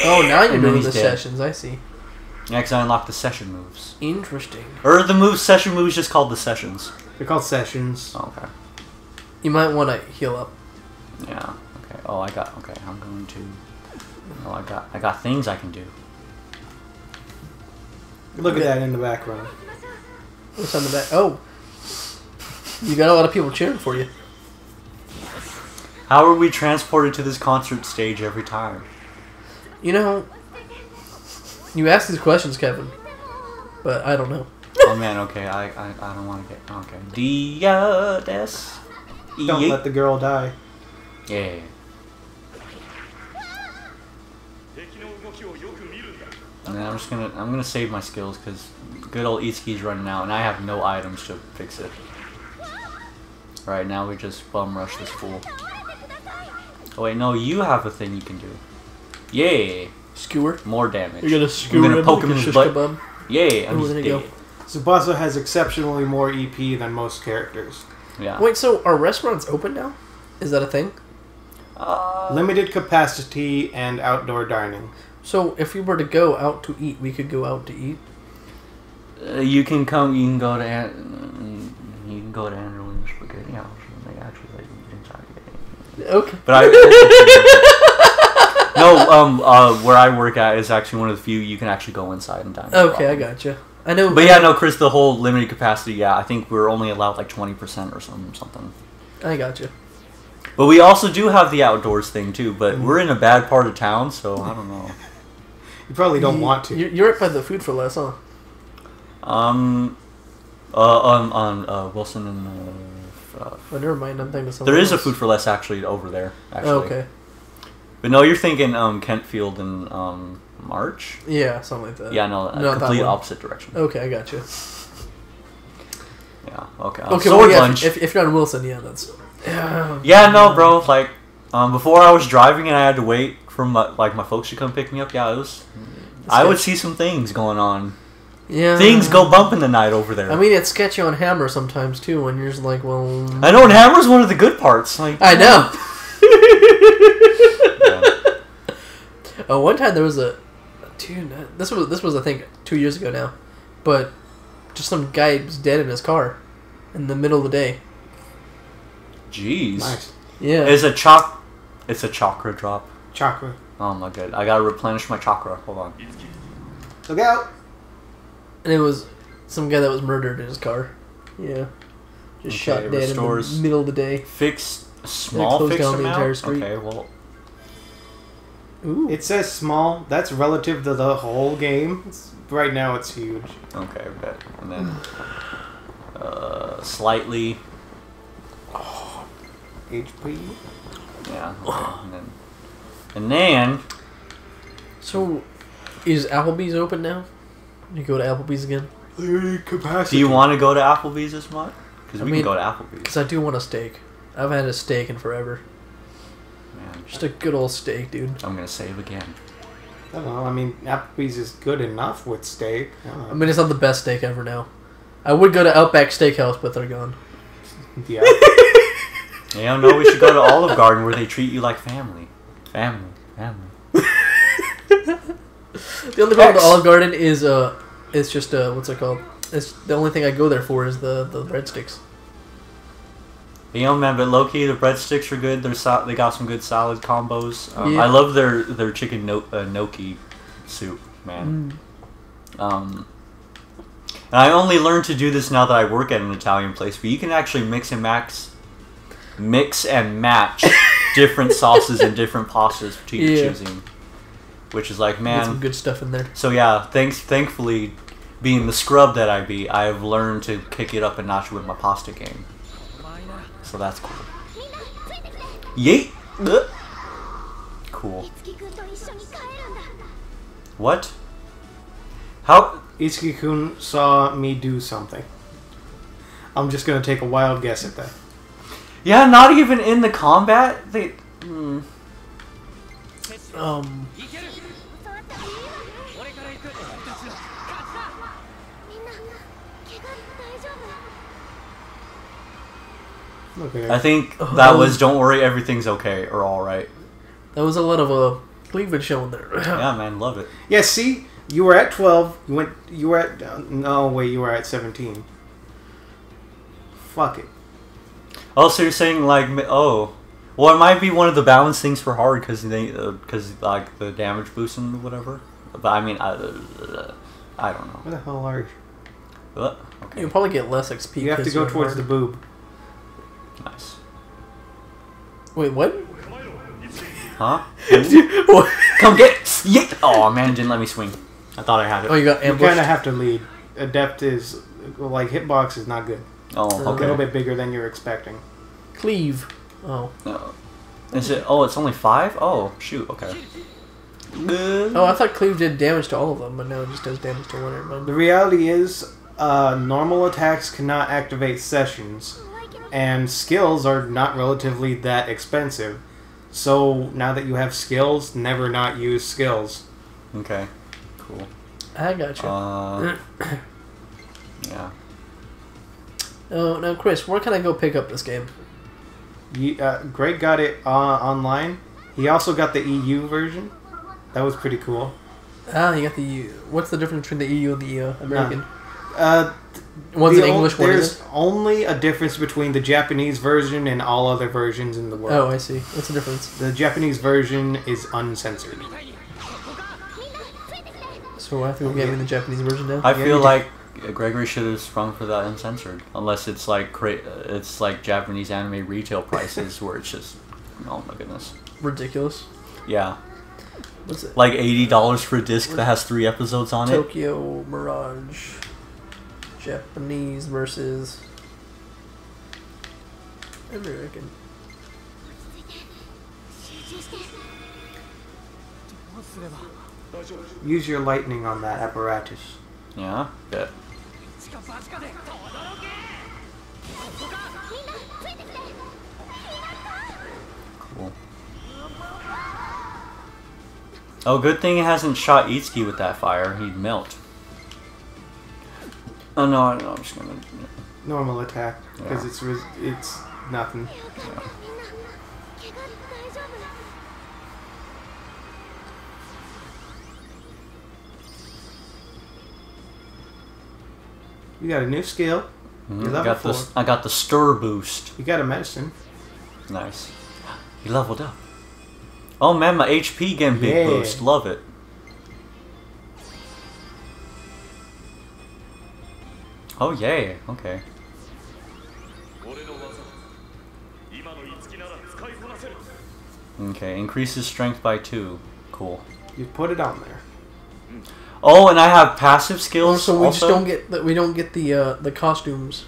Oh, now you're doing the sessions, I see. Next, I unlock the session moves. Interesting. Or the session moves just called the sessions. They're called sessions. Oh, okay. You might want to heal up. Yeah, okay. Oh, okay, I'm going to... Oh, I got things I can do. Look at that in the background. What's on the back? Oh! You got a lot of people cheering for you. How are we transported to this concert stage every time? You know, you ask these questions, Kevin, but I don't know. Oh man, okay, I don't want to get... Okay. Diodes. Don't let the girl die. Yeah. And then I'm gonna save my skills because good old Itsuki's running out, and I have no items to fix it. All right, now we just bum rush this fool. Oh wait, no, you have a thing you can do. Yay! Skewer? More damage. You're gonna skewer him like a shish kebab. Yay, I'm just dead. Tsubasa has exceptionally more EP than most characters. Yeah. Wait, so are restaurants open now? Is that a thing? Limited capacity and outdoor dining. So if we were to go out to eat, we could go out to eat? You can go to Andrew's Spaghetti House. They actually like inside the game. Okay. But where I work at is actually one of the few you can actually go inside and dine. Okay, I gotcha. I know. But yeah, no, Chris, the whole limited capacity, yeah, I think we're only allowed like 20% or something. I gotcha. But we also do have the outdoors thing too, but we're in a bad part of town, so I don't know. You probably don't want to. You're up by the food for less, huh? Wilson and... oh, never mind, I'm thinking something else. There is a food for less actually over there. Actually. Oh, okay. But no, you're thinking Kentfield and March? Yeah, something like that. Yeah, no, complete opposite direction. Okay, I got you. Yeah, okay. Okay, sword lunge. If you're on Wilson, yeah, that's... yeah, no, bro, like, before I was driving and I had to wait for my folks to come pick me up, yeah, it was... I would see some things going on. Yeah. Things go bump in the night over there. I mean, it's sketchy on Hammer sometimes, too, when you're just like, well... I know, and Hammer's one of the good parts. Like, I know. Yeah. One time there was a... Dude, this was, I think, 2 years ago now. But just some guy was dead in his car in the middle of the day. Jeez. Nice. Yeah. It's a chakra drop. Chakra. Oh, my God. I gotta replenish my chakra. Hold on. Look out. And it was some guy that was murdered in his car. Yeah. Just shot dead in the middle of the day. Small fixed amount? Okay, well... Ooh. It says small. That's relative to the whole game. Right now it's huge. Okay, bet. And then... slightly... Oh, HP? Yeah, okay. And then... So, is Applebee's open now? You go to Applebee's again? Capacity. Do you want to go to Applebee's this month? Because we can go to Applebee's. Because I do want a steak. I haven't had a steak in forever. Man, just a good old steak, dude. I'm going to save again. I don't know. I mean, Applebee's is good enough with steak. I mean, it's not the best steak ever now. I would go to Outback Steakhouse, but they're gone. Yeah. Yeah, no, we should go to Olive Garden where they treat you like family. Family. The only problem with Olive Garden is, it's just, what's it called? It's the only thing I go there for is the breadsticks. You know, man, but low-key, the breadsticks are good. They got some good salad combos. Yeah. I love their chicken gnocchi soup, man. Mm. And I only learned to do this now that I work at an Italian place, but you can actually mix and match different sauces and different pastas to your choosing. Which is like, man... Get some good stuff in there. So yeah, thankfully, being the scrub that I be, I have learned to kick it up a notch with my pasta game. So that's cool. Yeet! Cool. What? How? Itsuki-kun saw me do something. I'm just gonna take a wild guess at that. Yeah, not even in the combat? They... Okay. I think that was "Don't worry, everything's okay" or "All right." That was a lot of cleavage showing there. Yeah, man, love it. Yeah, see, you were at 12. You were at no wait, you were at 17. Fuck it. Oh, so you're saying like oh, well, it might be one of the balance things for hard because they like the damage boost and whatever. But I mean, I don't know. Where the hell are you? What? Okay. You'll probably get less XP. You have to go towards the boob. Nice. Wait, what? Huh? Dude, come get it! Yeah. Oh, man, didn't let me swing. I thought I had it. Oh, you got ambushed? You kind of have to lead. Adept is... Like, hitbox is not good. Oh, okay. A little bit bigger than you're expecting. Cleave. Oh. Is it... Oh, it's only 5? Oh, shoot. Okay. Oh, I thought cleave did damage to all of them, but no, it just does damage to one. Everybody. The reality is, normal attacks cannot activate sessions. And skills are not relatively that expensive. So now that you have skills, never not use skills. Okay. Cool. I gotcha. Yeah. Oh, now, Chris, where can I go pick up this game? Greg got it online. He also got the EU version. That was pretty cool. Ah, you got the EU. What's the difference between the EU and the American? One's an English one. There's only a difference between the Japanese version and all other versions in the world. Oh, I see. What's the difference? The Japanese version is uncensored. So I have to go get in the Japanese version now? I feel like Gregory should have sprung for that uncensored. Unless it's like Japanese anime retail prices where it's just... Oh my goodness. Ridiculous. Yeah. What's it? Like $80 for a disc that has 3 episodes on Tokyo Mirage... Japanese versus American. Use your lightning on that apparatus. Yeah, bet. Cool. Oh, good thing it hasn't shot Itsuki with that fire. He'd melt. Oh no, no, I'm just gonna normal attack because it's nothing. Yeah. You got a new skill. Mm-hmm. I got the stir boost. You got a medicine. Nice. You leveled up. Oh man, my HP getting big boost. Love it. Oh yay. Okay. Okay. Increases strength by 2. Cool. You put it on there. Oh, and I have passive skills. So we also? Just don't get that. We don't get the costumes.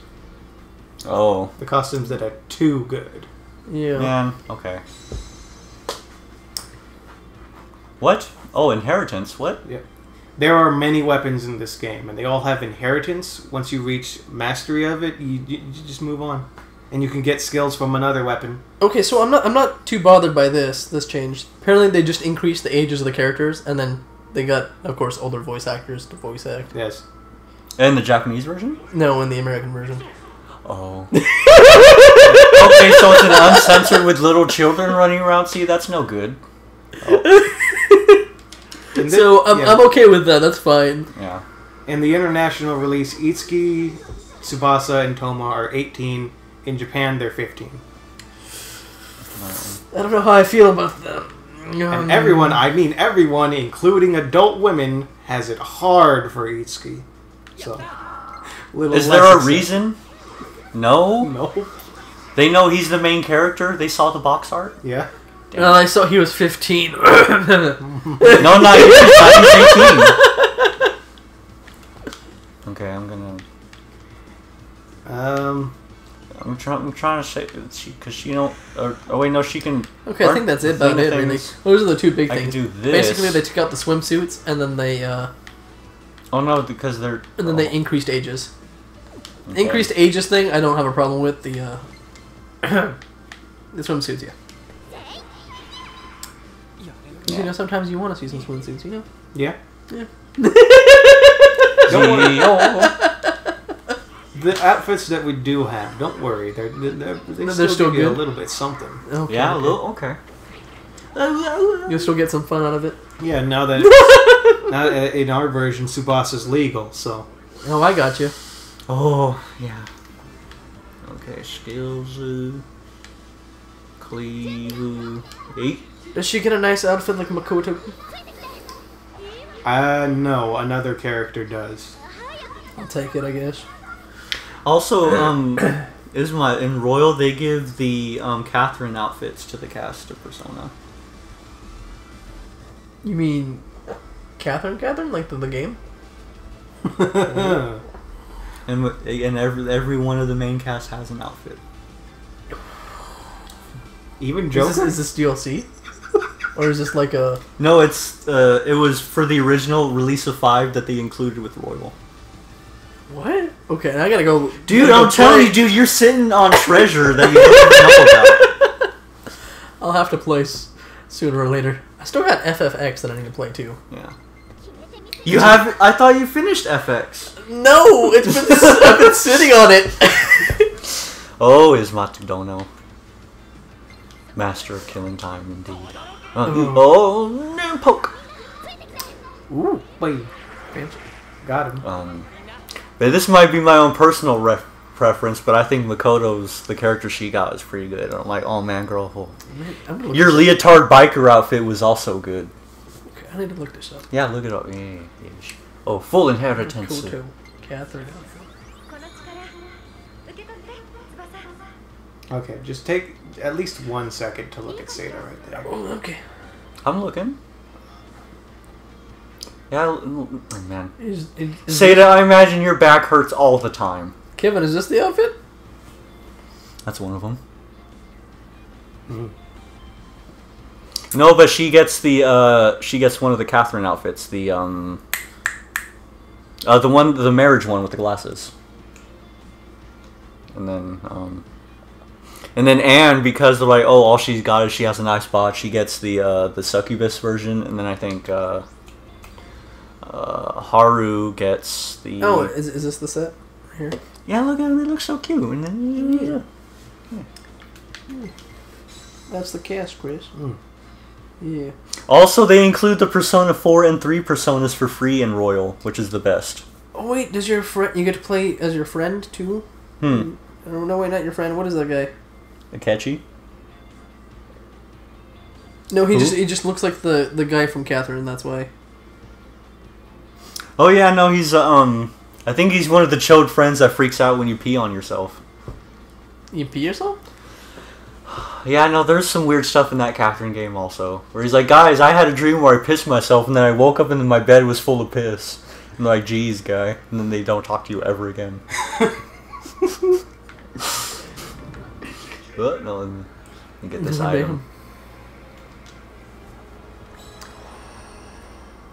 Oh, the costumes that are too good. Yeah. Man. Okay. What? Oh, inheritance. What? Yeah. There are many weapons in this game, and they all have inheritance. Once you reach mastery of it, you just move on, and you can get skills from another weapon. Okay, so I'm not too bothered by this change. Apparently, they just increased the ages of the characters, and then. They got, of course, older voice actors to voice act. Yes. In the Japanese version? No, in the American version. Oh. Okay, so it's an uncensored with little children running around. See, that's no good. Oh. So I'm okay with that. That's fine. Yeah. In the international release, Itsuki, Tsubasa, and Touma are 18. In Japan, they're 15. I don't know how I feel about them. And everyone, I mean everyone, including adult women, has it hard for Itsuki. So, is there a reason? No? No. They know he's the main character? They saw the box art? Yeah. Damn. Well, I saw he was 15. No, not you. He's 18. Okay, I'm gonna... I'm trying to say, because you know, oh wait, no, she can. Okay, I think that's it. About it, really. Those are the two big things. I can do this. Basically, they took out the swimsuits, and then they. Oh no, because they're. And then they increased ages. Okay. Increased ages thing, I don't have a problem with the. The swimsuits, yeah. Yeah. You know, sometimes you want to see some swimsuits, you know. Yeah. Yeah. Don't worry. The outfits that we do have, don't worry, they're still get good. A little bit something. Okay, yeah, okay. A little. Okay. You'll still get some fun out of it. Yeah, now that now in our version, Tsubasa's legal, so. Oh, I got you. Oh yeah. Okay, skills. Cleave. 8. Does she get a nice outfit like Makoto? No, another character does. I'll take it, I guess. Also, in Royal they give the Catherine outfits to the cast of Persona. You mean Catherine, like the game? and every one of the main cast has an outfit. Even Joker? Is this DLC? Or is this like a? No, it's it was for the original release of 5 that they included with Royal. What? Okay, I gotta go. Dude, I'm telling you, dude, you're sitting on treasure that you don't know about. I'll have to place sooner or later. I still got FFX that I need to play too. Yeah. You have? I thought you finished FX. No, it's been I've been sitting on it. Oh, is Matadono, master of killing time indeed. Oh no, poke. Ooh, wait, got him. This might be my own personal preference, but I think Makoto's, the character she got, is pretty good. I'm like, oh man, girl. Oh. Your leotard biker outfit was also good. Okay, I need to look this up. Yeah, look it up. Yeah. Oh, full inheritance. Makoto, Catherine. Okay, just take at least 1 second to look at Caeda right there. Oh, okay. I'm looking. Yeah, man. Caeda, I imagine your back hurts all the time. Kevin, is this the outfit? That's one of them. Mm-hmm. No, but she gets the one of the Catherine outfits, the marriage one with the glasses. And then Anne, because they're like, oh, all she's got is she has a nice bod. She gets the succubus version, and then I think. Haru gets the... Oh, is this the set right here? Yeah, look at it. It looks so cute. And then, yeah. Yeah. That's the cast, Chris. Mm. Yeah. Also, they include the Persona 4 and 3 Personas for free in Royal, which is the best. Oh, wait. Does your friend... You get to play as your friend, too? Hmm. Oh, no, wait. Not your friend. What is that guy? Akechi? No, he just looks like the guy from Catherine, that's why. Oh yeah, no, he's I think he's one of the chode friends that freaks out when you pee on yourself. You pee yourself? Yeah, no, there's some weird stuff in that Catherine game also, where he's like, guys, I had a dream where I pissed myself, and then I woke up and my bed was full of piss. And they're like, geez, guy. And then they don't talk to you ever again. But, no, let me get this item.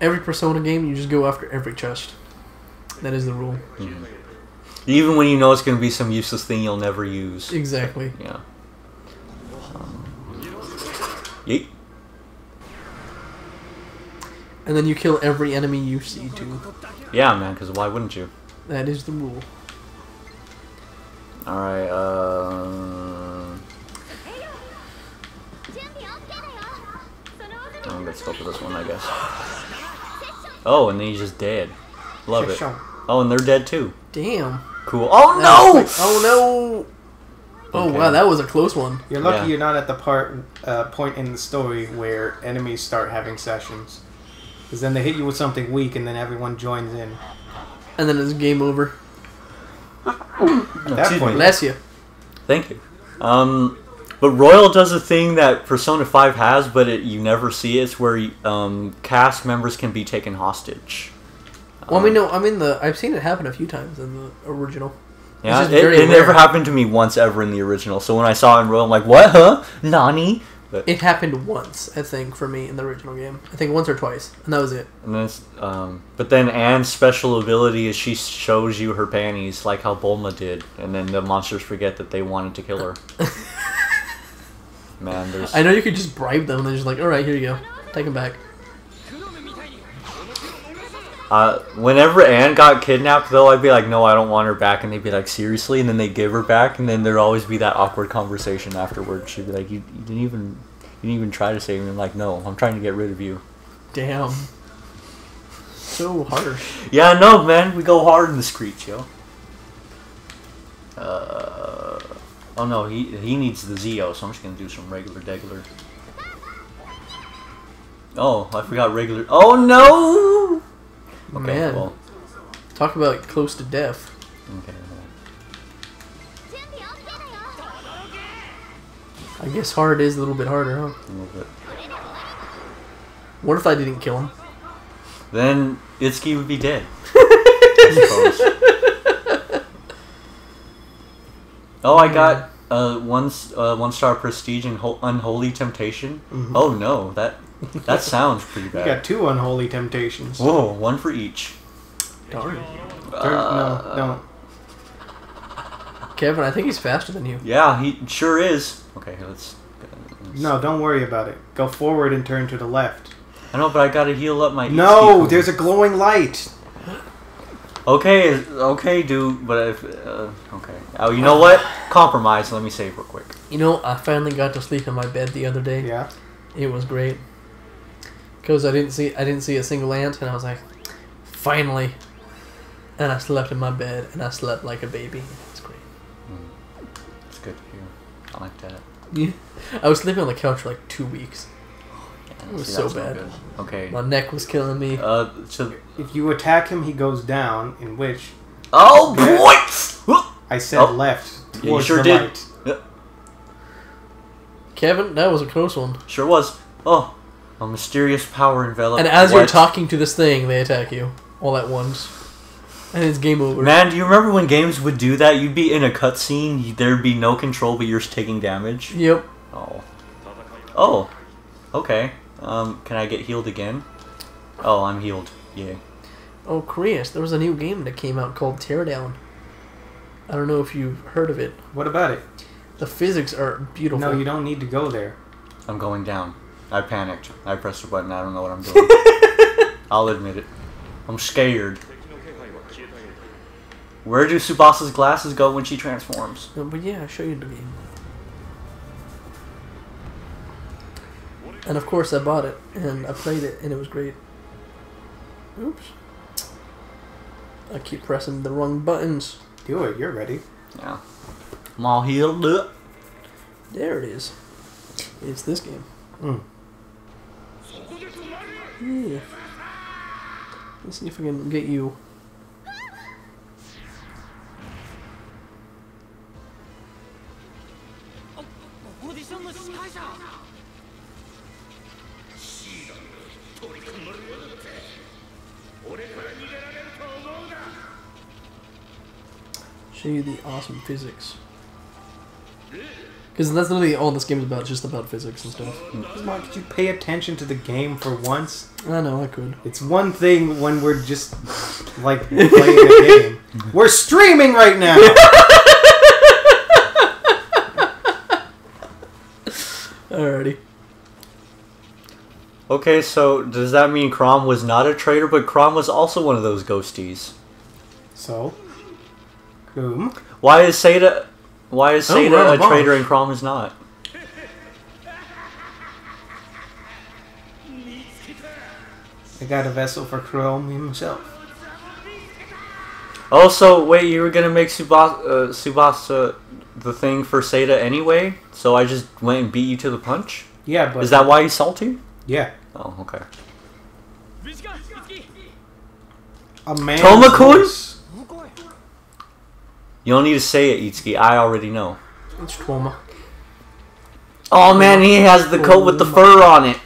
Every Persona game, you just go after every chest. That is the rule. Mm-hmm. Even when you know it's going to be some useless thing you'll never use. Exactly. Yeah. Yeet. And then you kill every enemy you see, too. Yeah, man, because why wouldn't you? That is the rule. Alright, I'm going to go for this one, I guess. Oh, and then he's just dead. Love it. Oh, and they're dead too. Damn. Cool. Oh no! Oh no! Oh okay. Wow, that was a close one. You're lucky you're not at the point in the story where enemies start having sessions, because then they hit you with something weak, and then everyone joins in, and then it's game over. At that point, bless you. Thank you. But Royal does a thing that Persona 5 has, but you never see it. It's where cast members can be taken hostage. Well, I mean, no, I've seen it happen a few times in the original. Yeah, it never happened to me once ever in the original. So when I saw it in Royal, I'm like, what, huh? Nani? But it happened once, I think, for me in the original game. I think once or twice, and that was it. And then but then Anne's special ability is she shows you her panties, like how Bulma did, and then the monsters forget that they wanted to kill her. Man, there's... I know you could just bribe them and they're just like, alright, here you go. Take them back. Whenever Anne got kidnapped, though, I'd be like, no, I don't want her back. And they'd be like, seriously? And then they give her back. And then there'd always be that awkward conversation afterwards. She'd be like, you didn't even try to save me. I'm like, no, I'm trying to get rid of you. Damn. So harsh. Yeah, no, man. We go hard in the Screech, yo. Oh no, he needs the Zeo, so I'm just gonna do some regular degular. Oh, I forgot regular. Oh no! Okay, man, well. Talk about like, close to death. Okay. I guess hard is a little bit harder, huh? A little bit. What if I didn't kill him? Then Itsuki would be dead. I suppose. Oh, I got one star prestige and unholy temptation. Mm-hmm. Oh no, that sounds pretty bad. You got 2 unholy temptations. Whoa, 1 for each. Darn. No. Kevin, I think he's faster than you. Yeah, he sure is. Okay, let's. No, don't worry about it. Go forward and turn to the left. I know, but I gotta heal up my. No, there's a glowing light. Okay, dude, but if, okay. Oh, you know what? Compromise, let me save real quick. You know, I finally got to sleep in my bed the other day. Yeah. It was great. Because I didn't see a single ant, and I was like, finally. And I slept in my bed, and I slept like a baby. It's great. It's good to hear. I like that. Yeah. I was sleeping on the couch for like 2 weeks. It was so bad. Okay. My neck was killing me. So if you attack him, he goes down. In which? Oh boy! I said left. Yeah, you sure did. Yep. Kevin, that was a close one. Sure was. Oh, a mysterious power enveloped. And as you're talking to this thing, they attack you all at once, and it's game over. Man, do you remember when games would do that? You'd be in a cutscene, there'd be no control, but you're just taking damage. Yep. Oh. Oh. Okay. Can I get healed again? Oh, I'm healed. Yay. Oh, Chris, there was a new game that came out called Teardown. I don't know if you've heard of it. What about it? The physics are beautiful. No, you don't need to go there. I'm going down. I panicked. I pressed a button. I don't know what I'm doing. I'll admit it. I'm scared. Where do Tsubasa's glasses go when she transforms? No, but yeah, I'll show you the game. And of course I bought it, and I played it, and it was great. Oops. I keep pressing the wrong buttons. Do it, you're ready. Yeah. I'm all healed up. There it is. It's this game. Mm. Yeah. Let's see if I can get you. Show you the awesome physics. Because that's literally all this game is about, just about physics and stuff. Mm. Why could you pay attention to the game for once? I know, I could. It's one thing when we're just, like, playing a game. We're streaming right now! Alrighty. Okay, so does that mean Chrom was not a traitor, but Chrom was also one of those ghosties? So? Whom? Why is Caeda a traitor and Chrom is not? I got a vessel for Chrom himself. Also, wait, you were gonna make Tsubasa the thing for Caeda anyway, so I just went and beat you to the punch? Yeah, but... Is that why he's salty? Yeah. Oh, okay. Touma-kun? You don't need to say it, Itsuki. I already know. It's Touma. Oh man, he has the coat with the fur on it.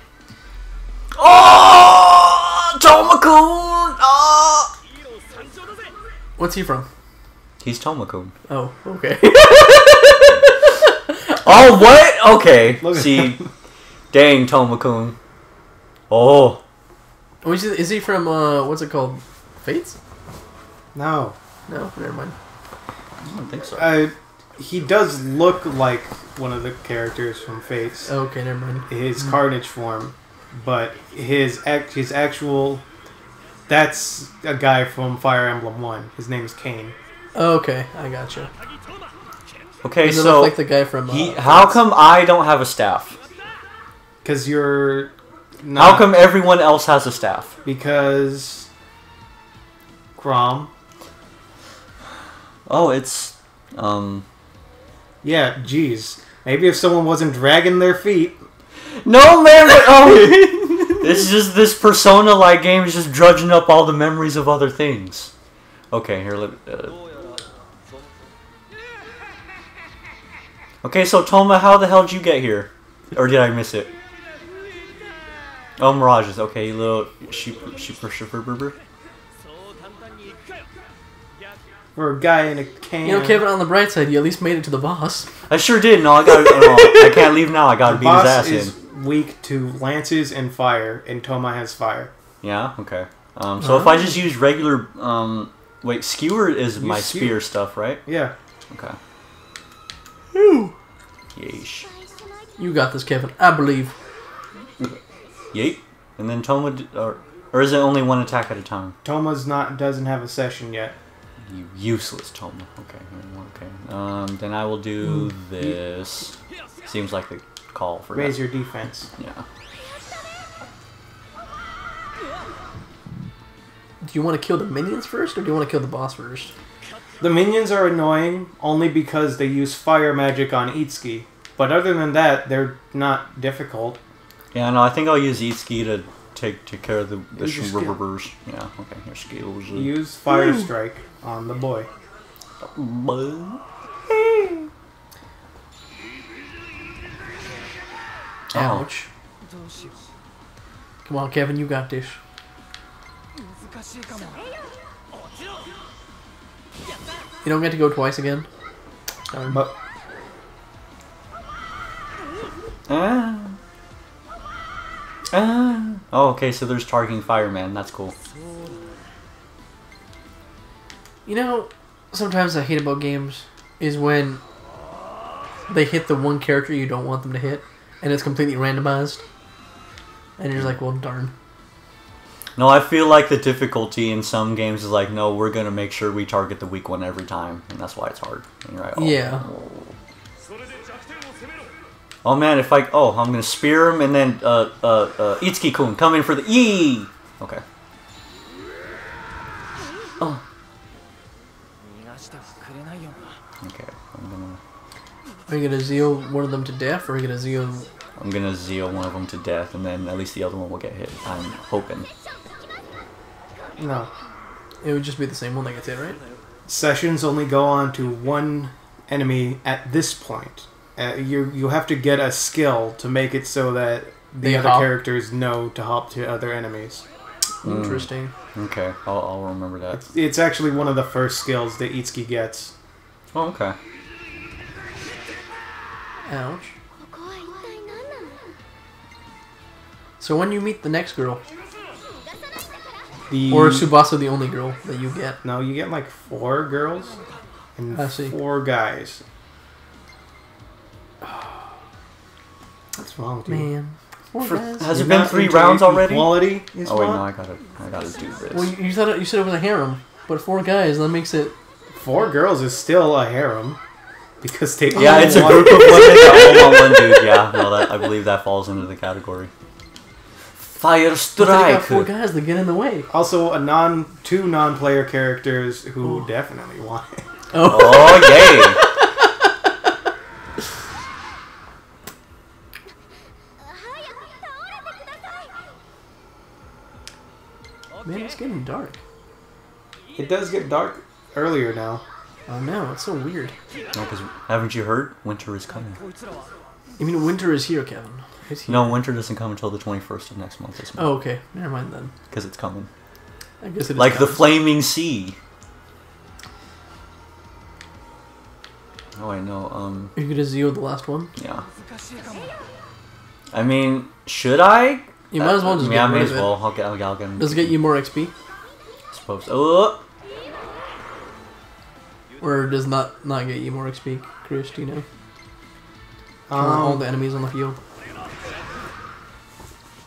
Oh, Touma-kun! Oh. What's he from? He's Touma-kun. Oh, okay. Oh, what? Okay. See, dang Touma-kun. Oh. Is he from what's it called? Fates? No. No, never mind. I don't think so. He does look like one of the characters from Fates. Okay, never mind. His Carnage form, but his actual... That's a guy from Fire Emblem 1. His name is Kane. Okay, I gotcha. Okay, so... like the guy from... how come I don't have a staff? Because you're... not. How come everyone else has a staff? Because... Chrom... Oh, it's, yeah, geez. Maybe if someone wasn't dragging their feet. No, man, but, oh! It's just this Persona-like game is just drudging up all the memories of other things. Okay, here, let Okay, so, Touma, how the hell did you get here? Or did I miss it? Oh, Mirages. Okay, you little... Or a guy in a can. You know, Kevin, on the bright side, you at least made it to the boss. I sure did. No, I got. I can't leave now. I got to beat his ass in. The boss is weak to lances and fire, and Touma has fire. Yeah. Okay. So if I just use regular, wait, skewer is my spear stuff, right? Yeah. Okay. Whew. Yeesh. You got this, Kevin. I believe. Yeet. And then Touma, or is it only one attack at a time? Toma's not doesn't have a session yet. You useless Touma. Okay. Then I will do this. Seems like the call for raise your defense. Yeah. Do you want to kill the minions first, or do you want to kill the boss first? The minions are annoying only because they use fire magic on Itsuki. But other than that, they're not difficult. Yeah, no, I think I'll use Itsuki to take care of the rubbers. Yeah, okay, your skills. Use fire strike on the boy. Ouch. Come on, Kevin, you got this. You don't get to go twice again? But... Oh, okay, so there's targeting fireman. That's cool. You know, sometimes I hate about games is when they hit the one character you don't want them to hit, and it's completely randomized. And you're like, well, darn. No, I feel like the difficulty in some games is like, no, we're going to make sure we target the weak one every time. And that's why it's hard. And you're like, oh, yeah. Oh, man, if I... Oh, I'm going to spear him and then Itsuki-kun, come in for the... E. Okay. Oh. Okay, I'm going to... Are you going to Zeo one of them to death, or are you going to Zeo... I'm going to Zeo one of them to death, and then at least the other one will get hit. I'm hoping. No. It would just be the same one that gets hit, right? Sessions only go on to one enemy at this point. You have to get a skill to make it so that the other characters know to hop to other enemies. Interesting. Okay, I'll remember that. It's actually one of the first skills that Itsuki gets. Oh, okay. Ouch. So when you meet the next girl, or Tsubasa, the only girl that you get? No, you get like 4 girls and 4 guys. What's wrong with you? Man. Has it been 3 rounds already? Quality is oh, wait, no, I gotta do this. Well, you said it was a harem, but 4 guys, that makes it... 4 girls is still a harem. Because they... Yeah, it's a group of women that all want one dude. Yeah, no, I believe that falls into the category. Fire Strike! They got 4 guys that get in the way. Also, two non-player characters who definitely want it. Oh, oh yay! Man, it's getting dark. It does get dark earlier now. Oh no, it's so weird. No, because haven't you heard? Winter is coming. You mean winter is here, Kevin? It's here. No, winter doesn't come until the 21st of next month. This month. Oh, okay. Never mind then. Because it's coming. I guess it is like coming. The flaming sea. Oh, I know. Are you gonna Zeo the last one? Yeah. I mean, should I? You might as well just get rid of it. Yeah, I may as well. I'll get him. Does it get you more XP? I suppose. Oh. Or does not get you more XP, Chris? Do you know? All the enemies on the field.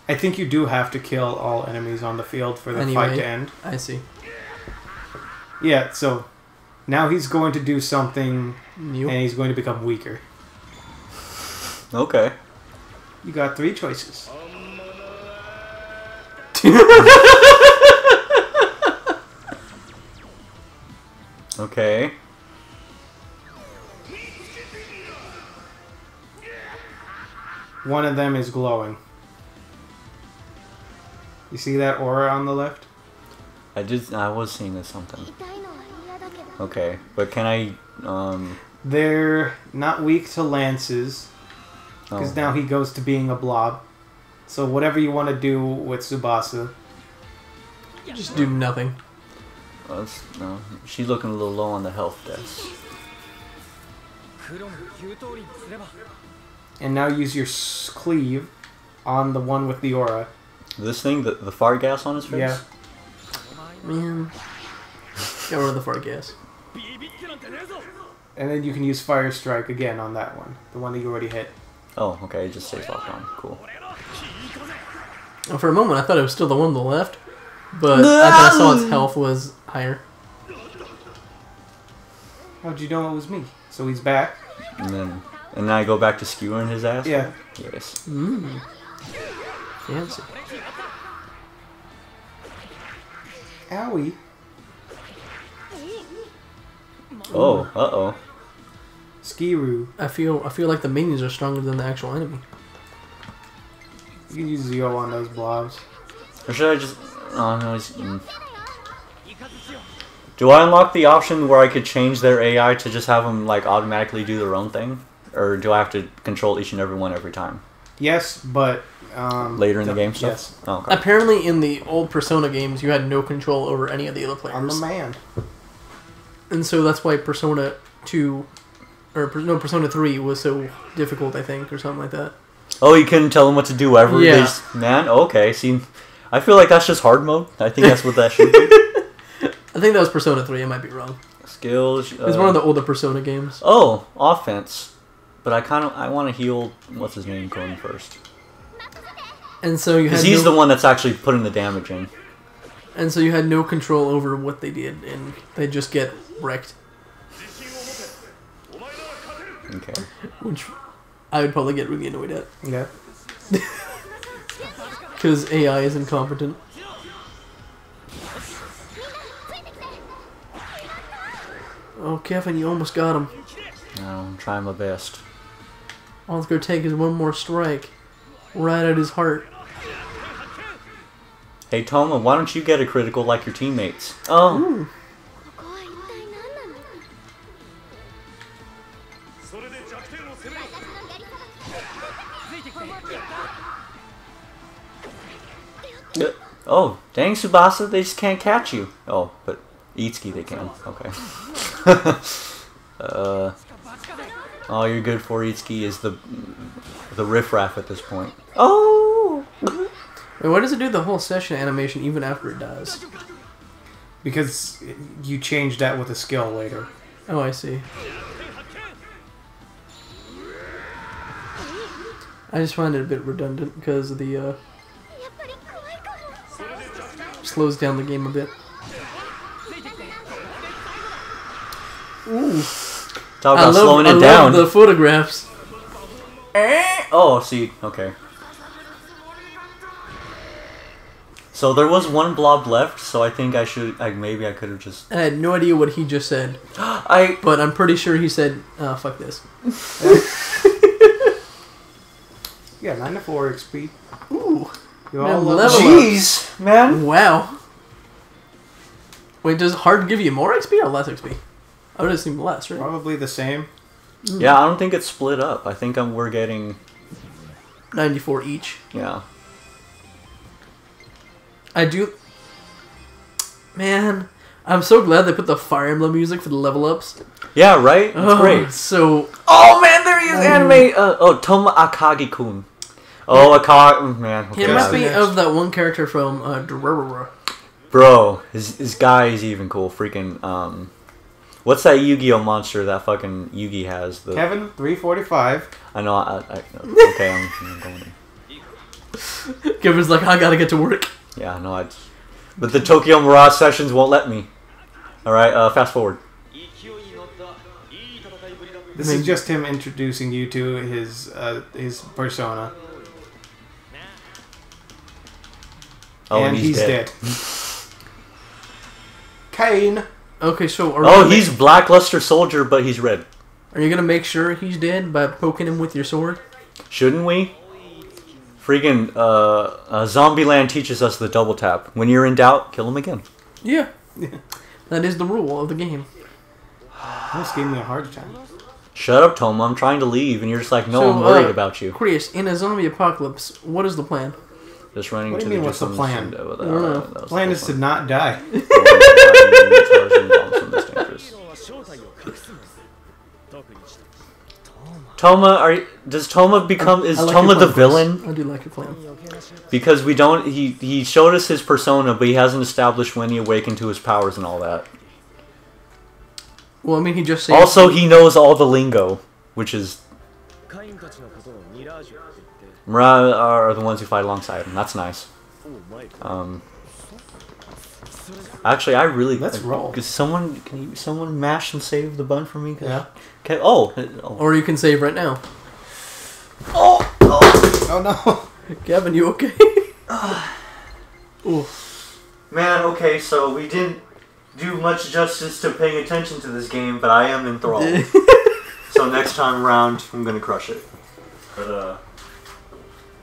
I think you do have to kill all enemies on the field for the fight to end. I see. Yeah, so now he's going to do something new, and he's going to become weaker. Okay. You got 3 choices. Okay. One of them is glowing. You see that aura on the left? I was seeing this something. Okay, but can I they're not weak to lances because now he goes to being a blob. So whatever you want to do with Tsubasa. Just do nothing. Well, no. She's looking a little low on the health desk. And now use your cleave on the one with the aura. This thing? The fire gas on his face? Yeah. Man. Get rid of the fire gas. And then you can use Fire Strike again on that one. The one that you already hit. Oh, okay. It just stays locked on. Cool. For a moment, I thought it was still the one on the left, but as I saw its health was higher. How'd you know it was me? So he's back. And then I go back to skewering his ass? Yeah. Yes. Mmm. Fancy. Owie. Oh, uh-oh. Skiroo. I feel like the minions are stronger than the actual enemy. You can use Zeo on those blobs. Or should I just... Oh, no, he's... Do I unlock the option where I could change their AI to just have them, like, automatically do their own thing? Or do I have to control each and every one every time? Yes, but... later in the game stuff? Yes. Oh, okay. Apparently in the old Persona games, you had no control over any of the other players. I'm the man. And so that's why Persona 2... Or, no, Persona 3 was so difficult, I think, or something like that. Oh, you couldn't tell them what to do ever? Yeah. Man, okay. See, I feel like that's just hard mode. I think that's what that should be. I think that was Persona 3. I might be wrong. Skills. It's one of the older Persona games. Oh, offense. But I want to heal, what's his name, going first. And so you had... Because he's the one that's actually putting the damage in. And so you had no control over what they did, and they just get wrecked. Okay. Which I would probably get really annoyed at. Yeah. Because AI is incompetent. Oh, Kevin, you almost got him. I'm trying my best. All it's going to take is one more strike. Right at his heart. Hey, Touma, why don't you get a critical like your teammates? Oh! Ooh. Oh, dang, Tsubasa, they just can't catch you. Oh, but Itsuki they can. Okay. All you're good for, Itsuki, is the riffraff at this point. Oh! Wait, why does it do the whole session animation even after it dies? Because you change that with a skill later. Oh, I see. I just find it a bit redundant because of the, slows down the game a bit. Ooh. Talk about slowing it down. I love the photographs. Oh, see. Okay. So there was one blob left, so I think I should... maybe I could have just... I had no idea what he just said. But I'm pretty sure he said, fuck this. Yeah, 94 XP. Ooh. You all level up. Man. Wow. Wait, does hard give you more XP or less XP? I would assume less, right? Probably the same. Mm. Yeah, I don't think it's split up. I think we're getting... 94 each. Yeah. I do... Man, I'm so glad they put the Fire Emblem music for the level ups. Yeah, right? That's great. So... Oh, man, there he is! Anime... oh, Touma Akagi-kun. Oh, yeah. Akagi... Man. Okay. It must be of that one character from Durarara. Bro, his guy is even cool. Freaking... What's that Yu-Gi-Oh monster that fucking Yugi has? The... Kevin, 345. I know. Okay, I'm going. Kevin's like, I gotta get to work. Yeah, I know. But the Tokyo Mirage Sessions won't let me. All right, fast forward. This is just him introducing you to his persona. Oh, and he's dead. Kane. Okay, so... he's Blackluster Soldier, but he's red. Are you going to make sure he's dead by poking him with your sword? Shouldn't we? Freaking Zombieland teaches us the double tap. When you're in doubt, kill him again. Yeah. That is the rule of the game. This gave me a hard time. Shut up, Touma. I'm trying to leave, and you're just like, no, I'm worried about you. Chris, in a zombie apocalypse, what is the plan? Just running into the... What's the plan? The plan is to not die. Touma, does Touma become... Is Touma the villain? I do like your plan. Because we don't... He showed us his persona, but he hasn't established when he awakened to his powers and all that. Well, I mean, he just... Also, he knows all the lingo, which is... Mirage are the ones who fight alongside him. That's nice. Actually, I really... Let's roll. Can someone mash and save the bun for me? Yeah. Okay. Oh. Or you can save right now. Oh. Oh no. Kevin, you okay? Oof. Man. Okay. So we didn't do much justice to paying attention to this game, but I am enthralled. So next time around, I'm gonna crush it. But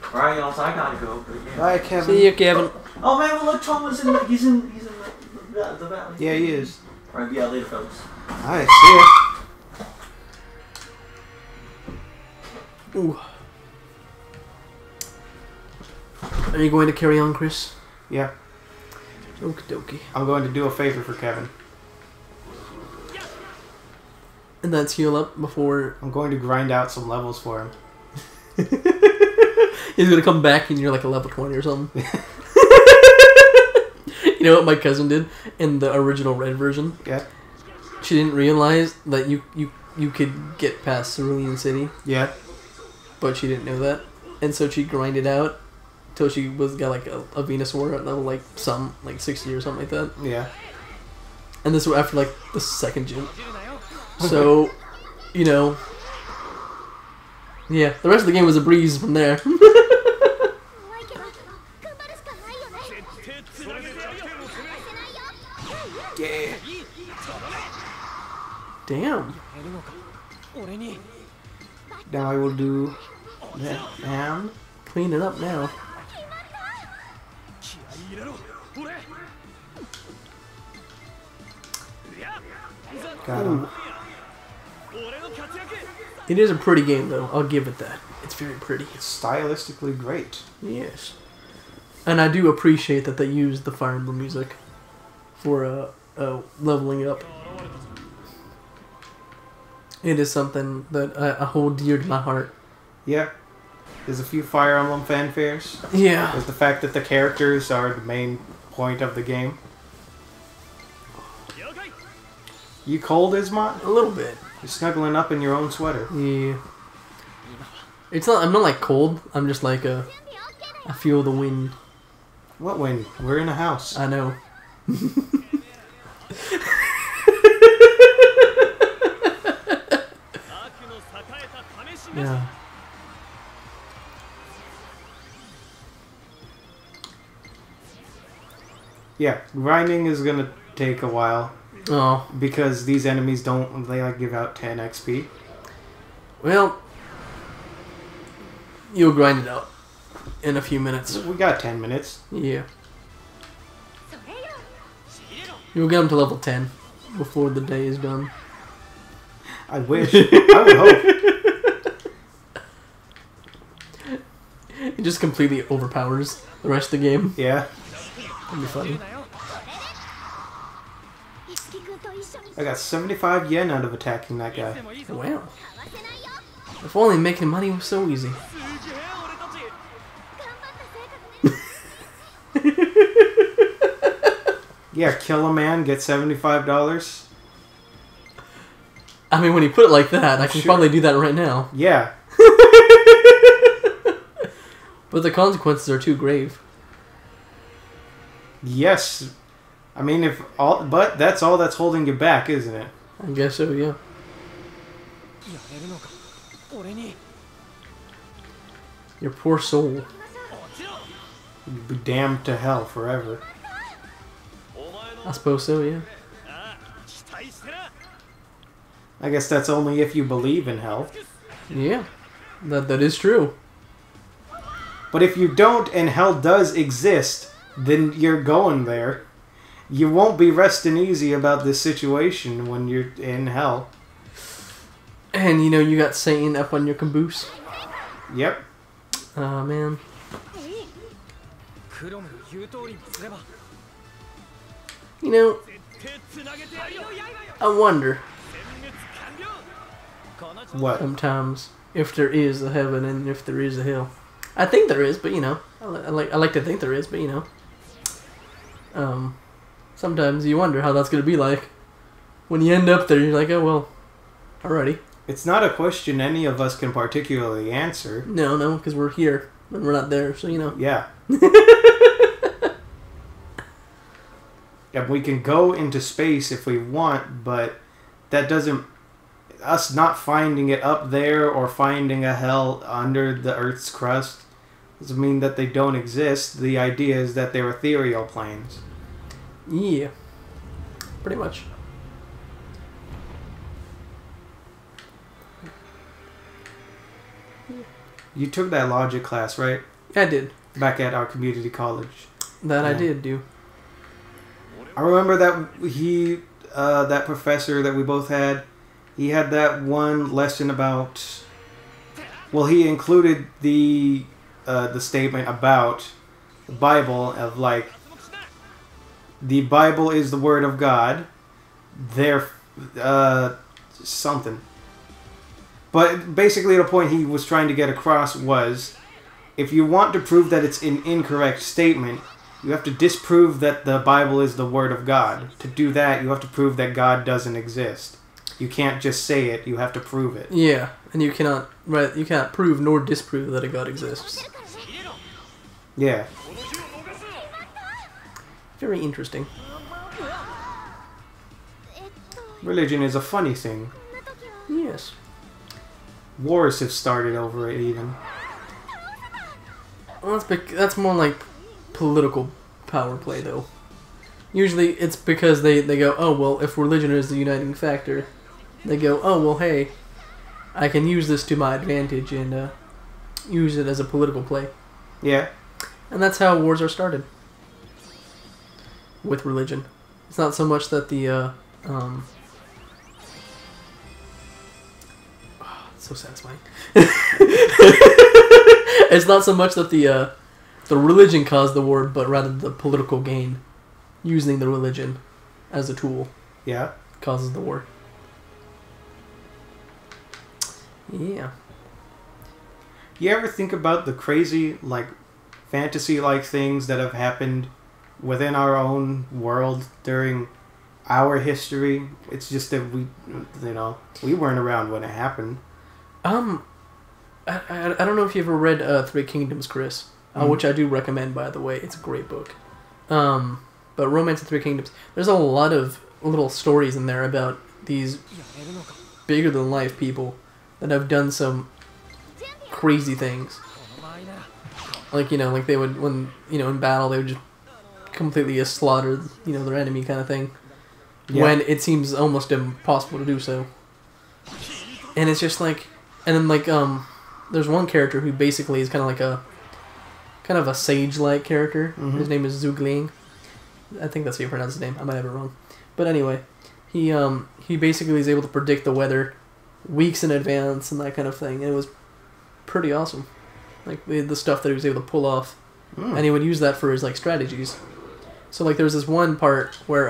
Alright, y'all, so I gotta go. Yeah. Bye, Kevin. See you, Kevin. Oh, man, well, look, Thomas, he's in the valley. Yeah, he is. Alright, be out later, folks. Alright, see ya. Ooh. Are you going to carry on, Chris? Yeah. Okie dokie. I'm going to do a favor for Kevin. And that's heal up before... I'm going to grind out some levels for him. He's going to come back and you're like a level 20 or something. You know what my cousin did in the original Red version? Yeah. She didn't realize that you could get past Cerulean City. Yeah. But she didn't know that. And so she grinded out Toshi was got like a Venusaur and like some like 60 or something like that. Yeah. And this was after like the second gym. So, you know, yeah, the rest of the game was a breeze from there. Yeah. Damn. Now I will do that. Damn. Clean it up now. Got him. It is a pretty game, though. I'll give it that. It's very pretty. It's stylistically great. Yes. And I do appreciate that they used the Fire Emblem music for leveling up. It is something that I hold dear to my heart. Yeah. There's a few Fire Emblem fanfares. Yeah. There's the fact that the characters are the main point of the game. You cold, Ismot? A little bit. You're snuggling up in your own sweater. Yeah. It's not. I'm not like cold. I'm just like a. I feel the wind. What wind? We're in a house. I know. Yeah. Yeah, grinding is gonna take a while. Oh. Because these enemies don't, they like give out 10 XP. Well, you'll grind it out in a few minutes. We got 10 minutes. Yeah. You'll get them to level 10 before the day is done. I wish. I would hope. It just completely overpowers the rest of the game. Yeah. That'd be funny. I got 75 yen out of attacking that guy. Wow. If only making money was so easy. Yeah, kill a man, get $75. I mean, when you put it like that, I can probably do that right now. Yeah. But the consequences are too grave. Yes. I mean, if all, but that's all that's holding you back, isn't it? I guess so, yeah. Your poor soul. You'd be damned to hell forever. I suppose so, yeah. I guess that's only if you believe in hell. Yeah, that is true. But if you don't and hell does exist, then you're going there. You won't be resting easy about this situation when you're in hell. And you know you got Satan up on your caboose. Yep. Aw, man. You know, I wonder what sometimes if there is a heaven and if there is a hell. I think there is, but you know, I like to think there is, but you know, sometimes you wonder how that's gonna be like when you end up there. You're like, oh well, alrighty. It's not a question any of us can particularly answer. No, no, because we're here and we're not there, so you know. Yeah. Yeah, we can go into space if we want, but that doesn't... Us not finding it up there or finding a hell under the Earth's crust doesn't mean that they don't exist. The idea is that they're ethereal planes. Yeah. Pretty much. You took that logic class, right? I did. Back at our community college. That yeah. I did do. I remember that he, that professor that we both had, he had that one lesson about, well, he included the statement about the Bible of like, the Bible is the word of God, there, something. But basically the point he was trying to get across was, if you want to prove that it's an incorrect statement, you have to disprove that the Bible is the Word of God. To do that, you have to prove that God doesn't exist. You can't just say it, you have to prove it. Yeah, and you cannot prove nor disprove that a God exists. Yeah. Very interesting. Religion is a funny thing. Yes. Wars have started over it, even. Well, that's more like political power play, though. Usually it's because they go, oh, well, if religion is the uniting factor, they go, oh, well, hey, I can use this to my advantage and use it as a political play. Yeah. And that's how wars are started. With religion. It's not so much that the, oh, it's so satisfying. It's not so much that the religion caused the war, but rather the political gain. Using the religion as a tool. Yeah. Causes the war. Yeah. You ever think about the crazy, like, fantasy-like things that have happened within our own world during our history? It's just that we, you know, we weren't around when it happened. I don't know if you ever read Three Kingdoms, Chris, which I do recommend, by the way. It's a great book. But Romance of Three Kingdoms, there's a lot of little stories in there about these bigger-than-life people that have done some crazy things. Like, you know, like they would, when, you know, in battle, they would just completely slaughter, you know, their enemy kind of thing. Yeah. When it seems almost impossible to do so. And it's just like, and then like, there's one character who basically is kind of like a, sage-like character. Mm-hmm. His name is Zugling. I think that's how you pronounce his name. I might have it wrong. But anyway, he basically is able to predict the weather weeks in advance and that kind of thing. And it was pretty awesome. Like, the stuff that he was able to pull off. Mm. And he would use that for his, like, strategies. So, like, there was this one part where,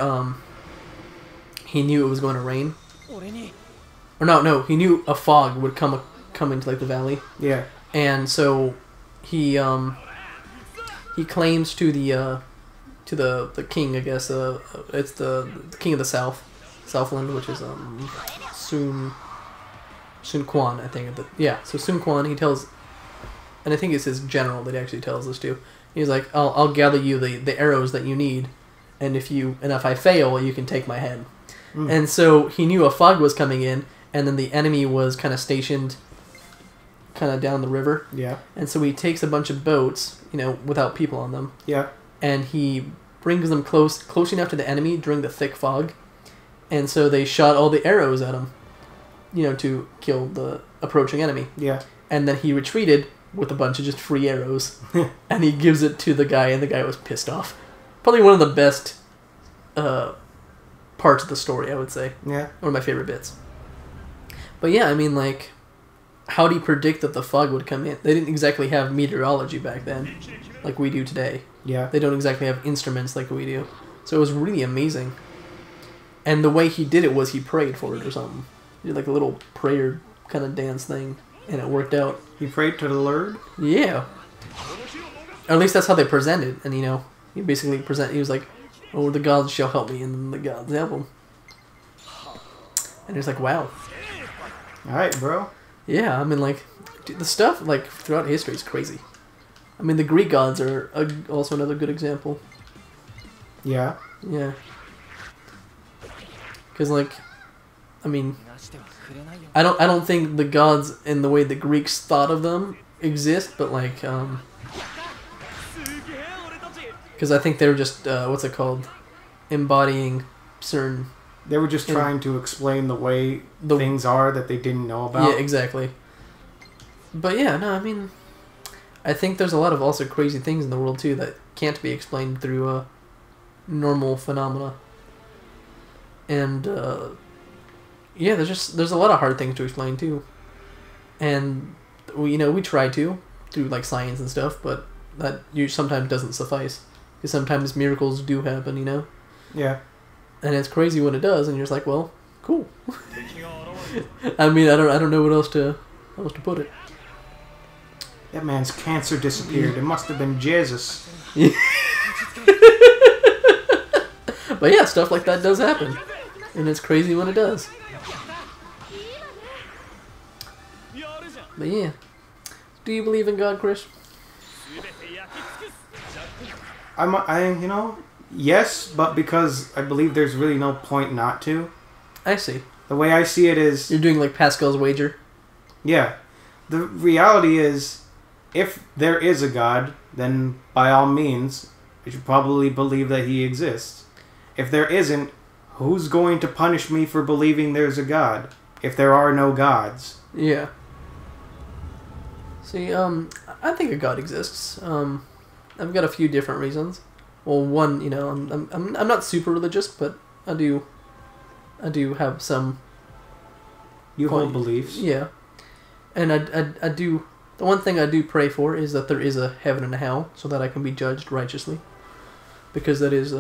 he knew it was going to rain. Or no, he knew a fog would come into, like, the valley. Yeah. And so he claims to the king, I guess, it's the king of the Southland, which is, Sun Quan, I think. Yeah, so Sun Quan, he tells, and I think it's his general that he actually tells this to. He's like, I'll gather you the arrows that you need, and if I fail, you can take my head. Mm. And so he knew a fog was coming in, and then the enemy was kind of stationed kind of down the river. Yeah. And so he takes a bunch of boats, you know, without people on them. Yeah. And he brings them close enough to the enemy during the thick fog. And so they shot all the arrows at him, you know, to kill the approaching enemy. Yeah. And then he retreated with a bunch of just free arrows. And he gives it to the guy, and the guy was pissed off. Probably one of the best parts of the story, I would say. Yeah. One of my favorite bits. But yeah, I mean, like, how do you predict that the fog would come in? They didn't exactly have meteorology back then, like we do today. Yeah. They don't exactly have instruments like we do. So it was really amazing. And the way he did it was he prayed for it or something. He did like a little prayer kind of dance thing. And it worked out. He prayed to the Lord? Yeah. Or at least that's how they presented. And, you know, he basically presented, he was like, oh, the gods shall help me, and then the gods help him. And it's like, wow. Alright, bro. Yeah, I mean, like, dude, the stuff, like, throughout history is crazy. I mean, the Greek gods are also another good example. Yeah? Yeah. Because, like, I mean, I don't think the gods in the way the Greeks thought of them exist, but like, because I think they were just what's it called, embodying certain. They were just trying to explain the way things are that they didn't know about. Yeah, exactly. But yeah, no, I mean, I think there's a lot of also crazy things in the world too that can't be explained through normal phenomena. And. Yeah, there's a lot of hard things to explain too, and we, you know, we try to through like science and stuff, but that sometimes doesn't suffice because sometimes miracles do happen, you know. Yeah. And it's crazy when it does, and you're just like, well, cool. I mean, I don't know what else to put it. That man's cancer disappeared. It must have been Jesus. But yeah, stuff like that does happen, and it's crazy when it does. But yeah. Do you believe in God, Chris? Yes, but because I believe there's really no point not to. I see. The way I see it is... You're doing like Pascal's wager? Yeah. The reality is, if there is a God, then by all means, you should probably believe that he exists. If there isn't, who's going to punish me for believing there's a God? If there are no gods. Yeah. See, I think a God exists. I've got a few different reasons. Well, one, you know, I'm not super religious, but I do have some. You hold beliefs. Yeah, and I do. The one thing I do pray for is that there is a heaven and a hell, so that I can be judged righteously. Because that is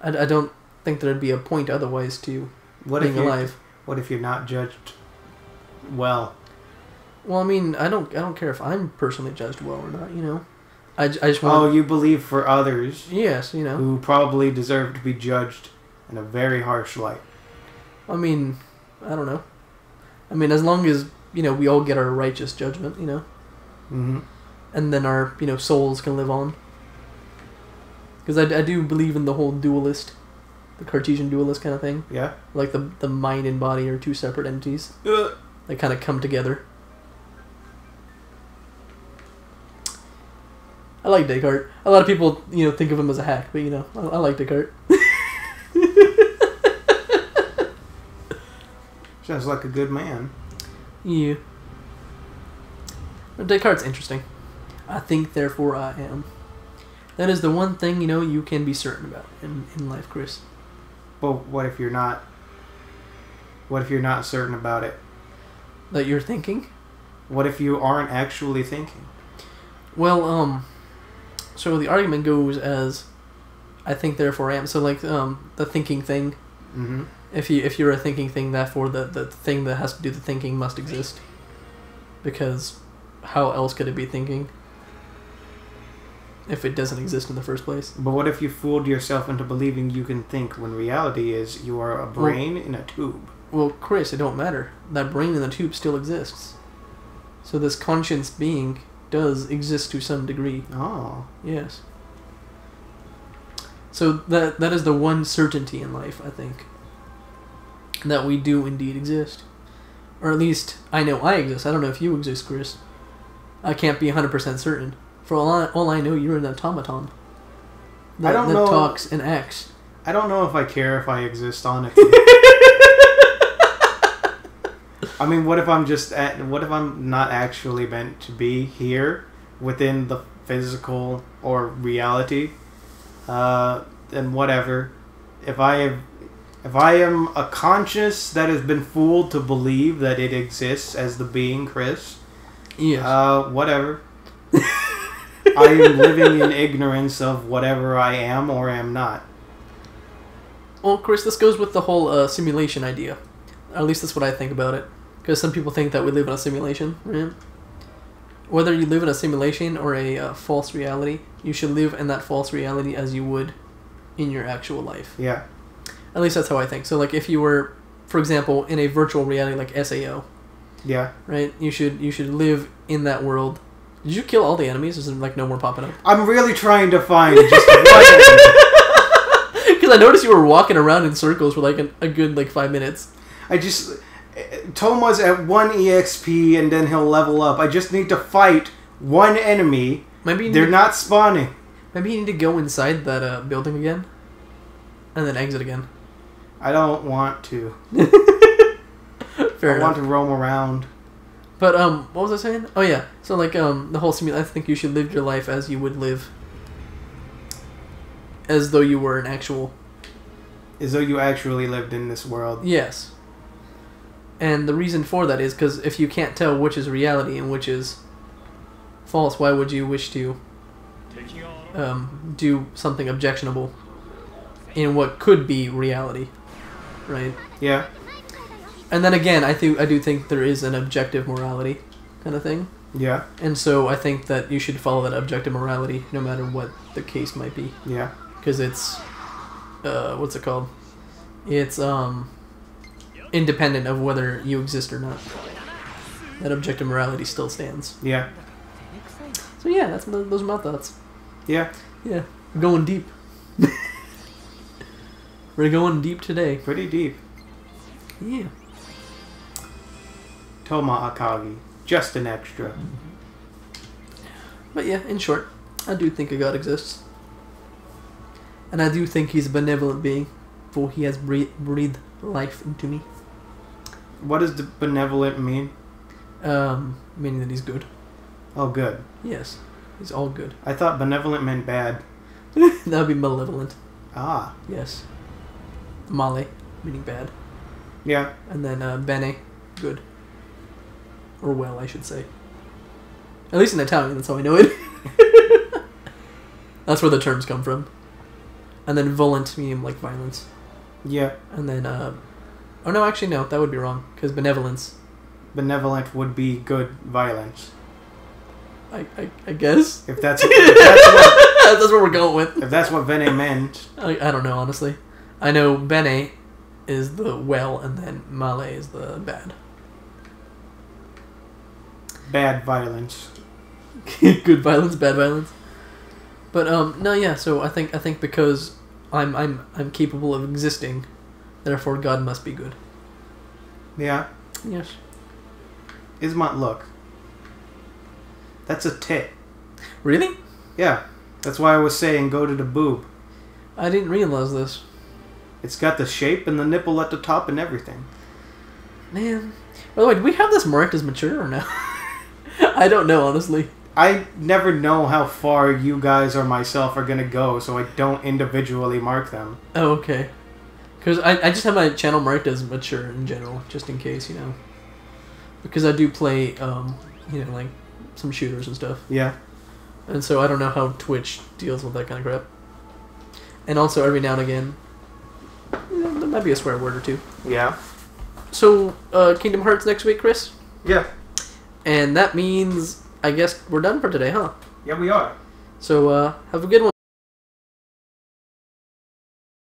I don't think there'd be a point otherwise to being alive. What if you're not judged well? Well, I mean, I don't care if I'm personally judged well or not. You know, I just want. Oh, you believe for others? Yes, you know, who probably deserve to be judged in a very harsh light. I mean, I don't know. I mean, as long as, you know, we all get our righteous judgment, you know, mm-hmm. and then our, you know, souls can live on. Because I do believe in the whole dualist, the Cartesian dualist kind of thing. Yeah. Like the mind and body are two separate entities. They kind of come together. I like Descartes. A lot of people, you know, think of him as a hack, but, you know, I like Descartes. Sounds like a good man. Yeah. But Descartes' interesting. I think, therefore, I am. That is the one thing, you know, you can be certain about in life, Chris. But what if you're not? What if you're not certain about it? That you're thinking? What if you aren't actually thinking? Well, so the argument goes as, I think therefore I am. So like the thinking thing. Mm-hmm. If you're a thinking thing, therefore the thing that has to do the thinking must exist. Because how else could it be thinking? If it doesn't exist in the first place. But what if you fooled yourself into believing you can think when reality is you are a brain in a tube? Well, Chris, it don't matter. That brain in the tube still exists. So this conscious being does exist to some degree. Oh. Yes. So that is the one certainty in life, I think. That we do indeed exist. Or at least, I know I exist. I don't know if you exist, Chris. I can't be 100% certain. For all I know, you're an automaton. That talks and acts. I don't know if I care if I exist, honestly. I mean, what if I'm not actually meant to be here within the physical or reality, and whatever. If I am a conscious that has been fooled to believe that it exists as the being Chris, yes. Whatever. I am living in ignorance of whatever I am or am not. Well, Chris, this goes with the whole simulation idea. Or at least that's what I think about it. Because some people think that we live in a simulation, right? Whether you live in a simulation or a false reality, you should live in that false reality as you would in your actual life. Yeah. At least that's how I think. So, like, if you were, for example, in a virtual reality like SAO. Yeah. Right? You should live in that world. Did you kill all the enemies? Is there, like, no more popping up? I'm really trying to find just one enemy. Because I noticed you were walking around in circles for, like, a good, like, 5 minutes. I just... Touma's at 1 EXP and then he'll level up. I just need to fight one enemy. Maybe they're not spawning. Maybe you need to go inside that building again and then exit again. I don't want to. Fair enough. I want to roam around. But what was I saying? Oh yeah. So like the whole simulation. I think you should live your life as you would live, as though you were an actual. As though you actually lived in this world. Yes. And the reason for that is because if you can't tell which is reality and which is false, why would you wish to do something objectionable in what could be reality, right? Yeah. And then again, I do think there is an objective morality kind of thing. Yeah. And so I think that you should follow that objective morality no matter what the case might be. Yeah. Because it's, what's it called? It's, independent of whether you exist or not. That objective morality still stands. Yeah. So yeah, those are my thoughts. Yeah. Yeah. We're going deep. We're going deep today. Pretty deep. Yeah. Touma Akagi. Just an extra. But yeah, in short, I do think a god exists. And I do think he's a benevolent being, for he has breathed life into me. What does the benevolent mean? Meaning that he's good. Oh, good. Yes. He's all good. I thought benevolent meant bad. That would be malevolent. Ah. Yes. Male, meaning bad. Yeah. And then bene, good. Or well, I should say. At least in Italian, that's how I know it. That's where the terms come from. And then volent, meaning like violence. Yeah. And then, oh no, actually no, that would be wrong, because benevolence. Benevolent would be good violence. I guess. If that's that's what we're going with. If that's what bene meant. I don't know, honestly. I know bene is the well, and then male is the bad. Bad violence. Good violence, bad violence. But no, yeah. So I think because I'm capable of existing, therefore God must be good. Yeah. Yes. Ismont, look. That's a tit. Really? Yeah. That's why I was saying go to the boob. I didn't realize this. It's got the shape and the nipple at the top and everything. Man. By the way, do we have this marked as mature or no? I don't know, honestly. I never know how far you guys or myself are going to go, so I don't individually mark them. Oh, okay. Because I just have my channel marked as mature in general, just in case, you know. Because I do play, you know, like, some shooters and stuff. Yeah. And so I don't know how Twitch deals with that kind of crap. And also, every now and again, you know, there might be a swear word or two. Yeah. So, Kingdom Hearts next week, Chris? Yeah. And that means, I guess, we're done for today, huh? Yeah, we are. So, have a good one.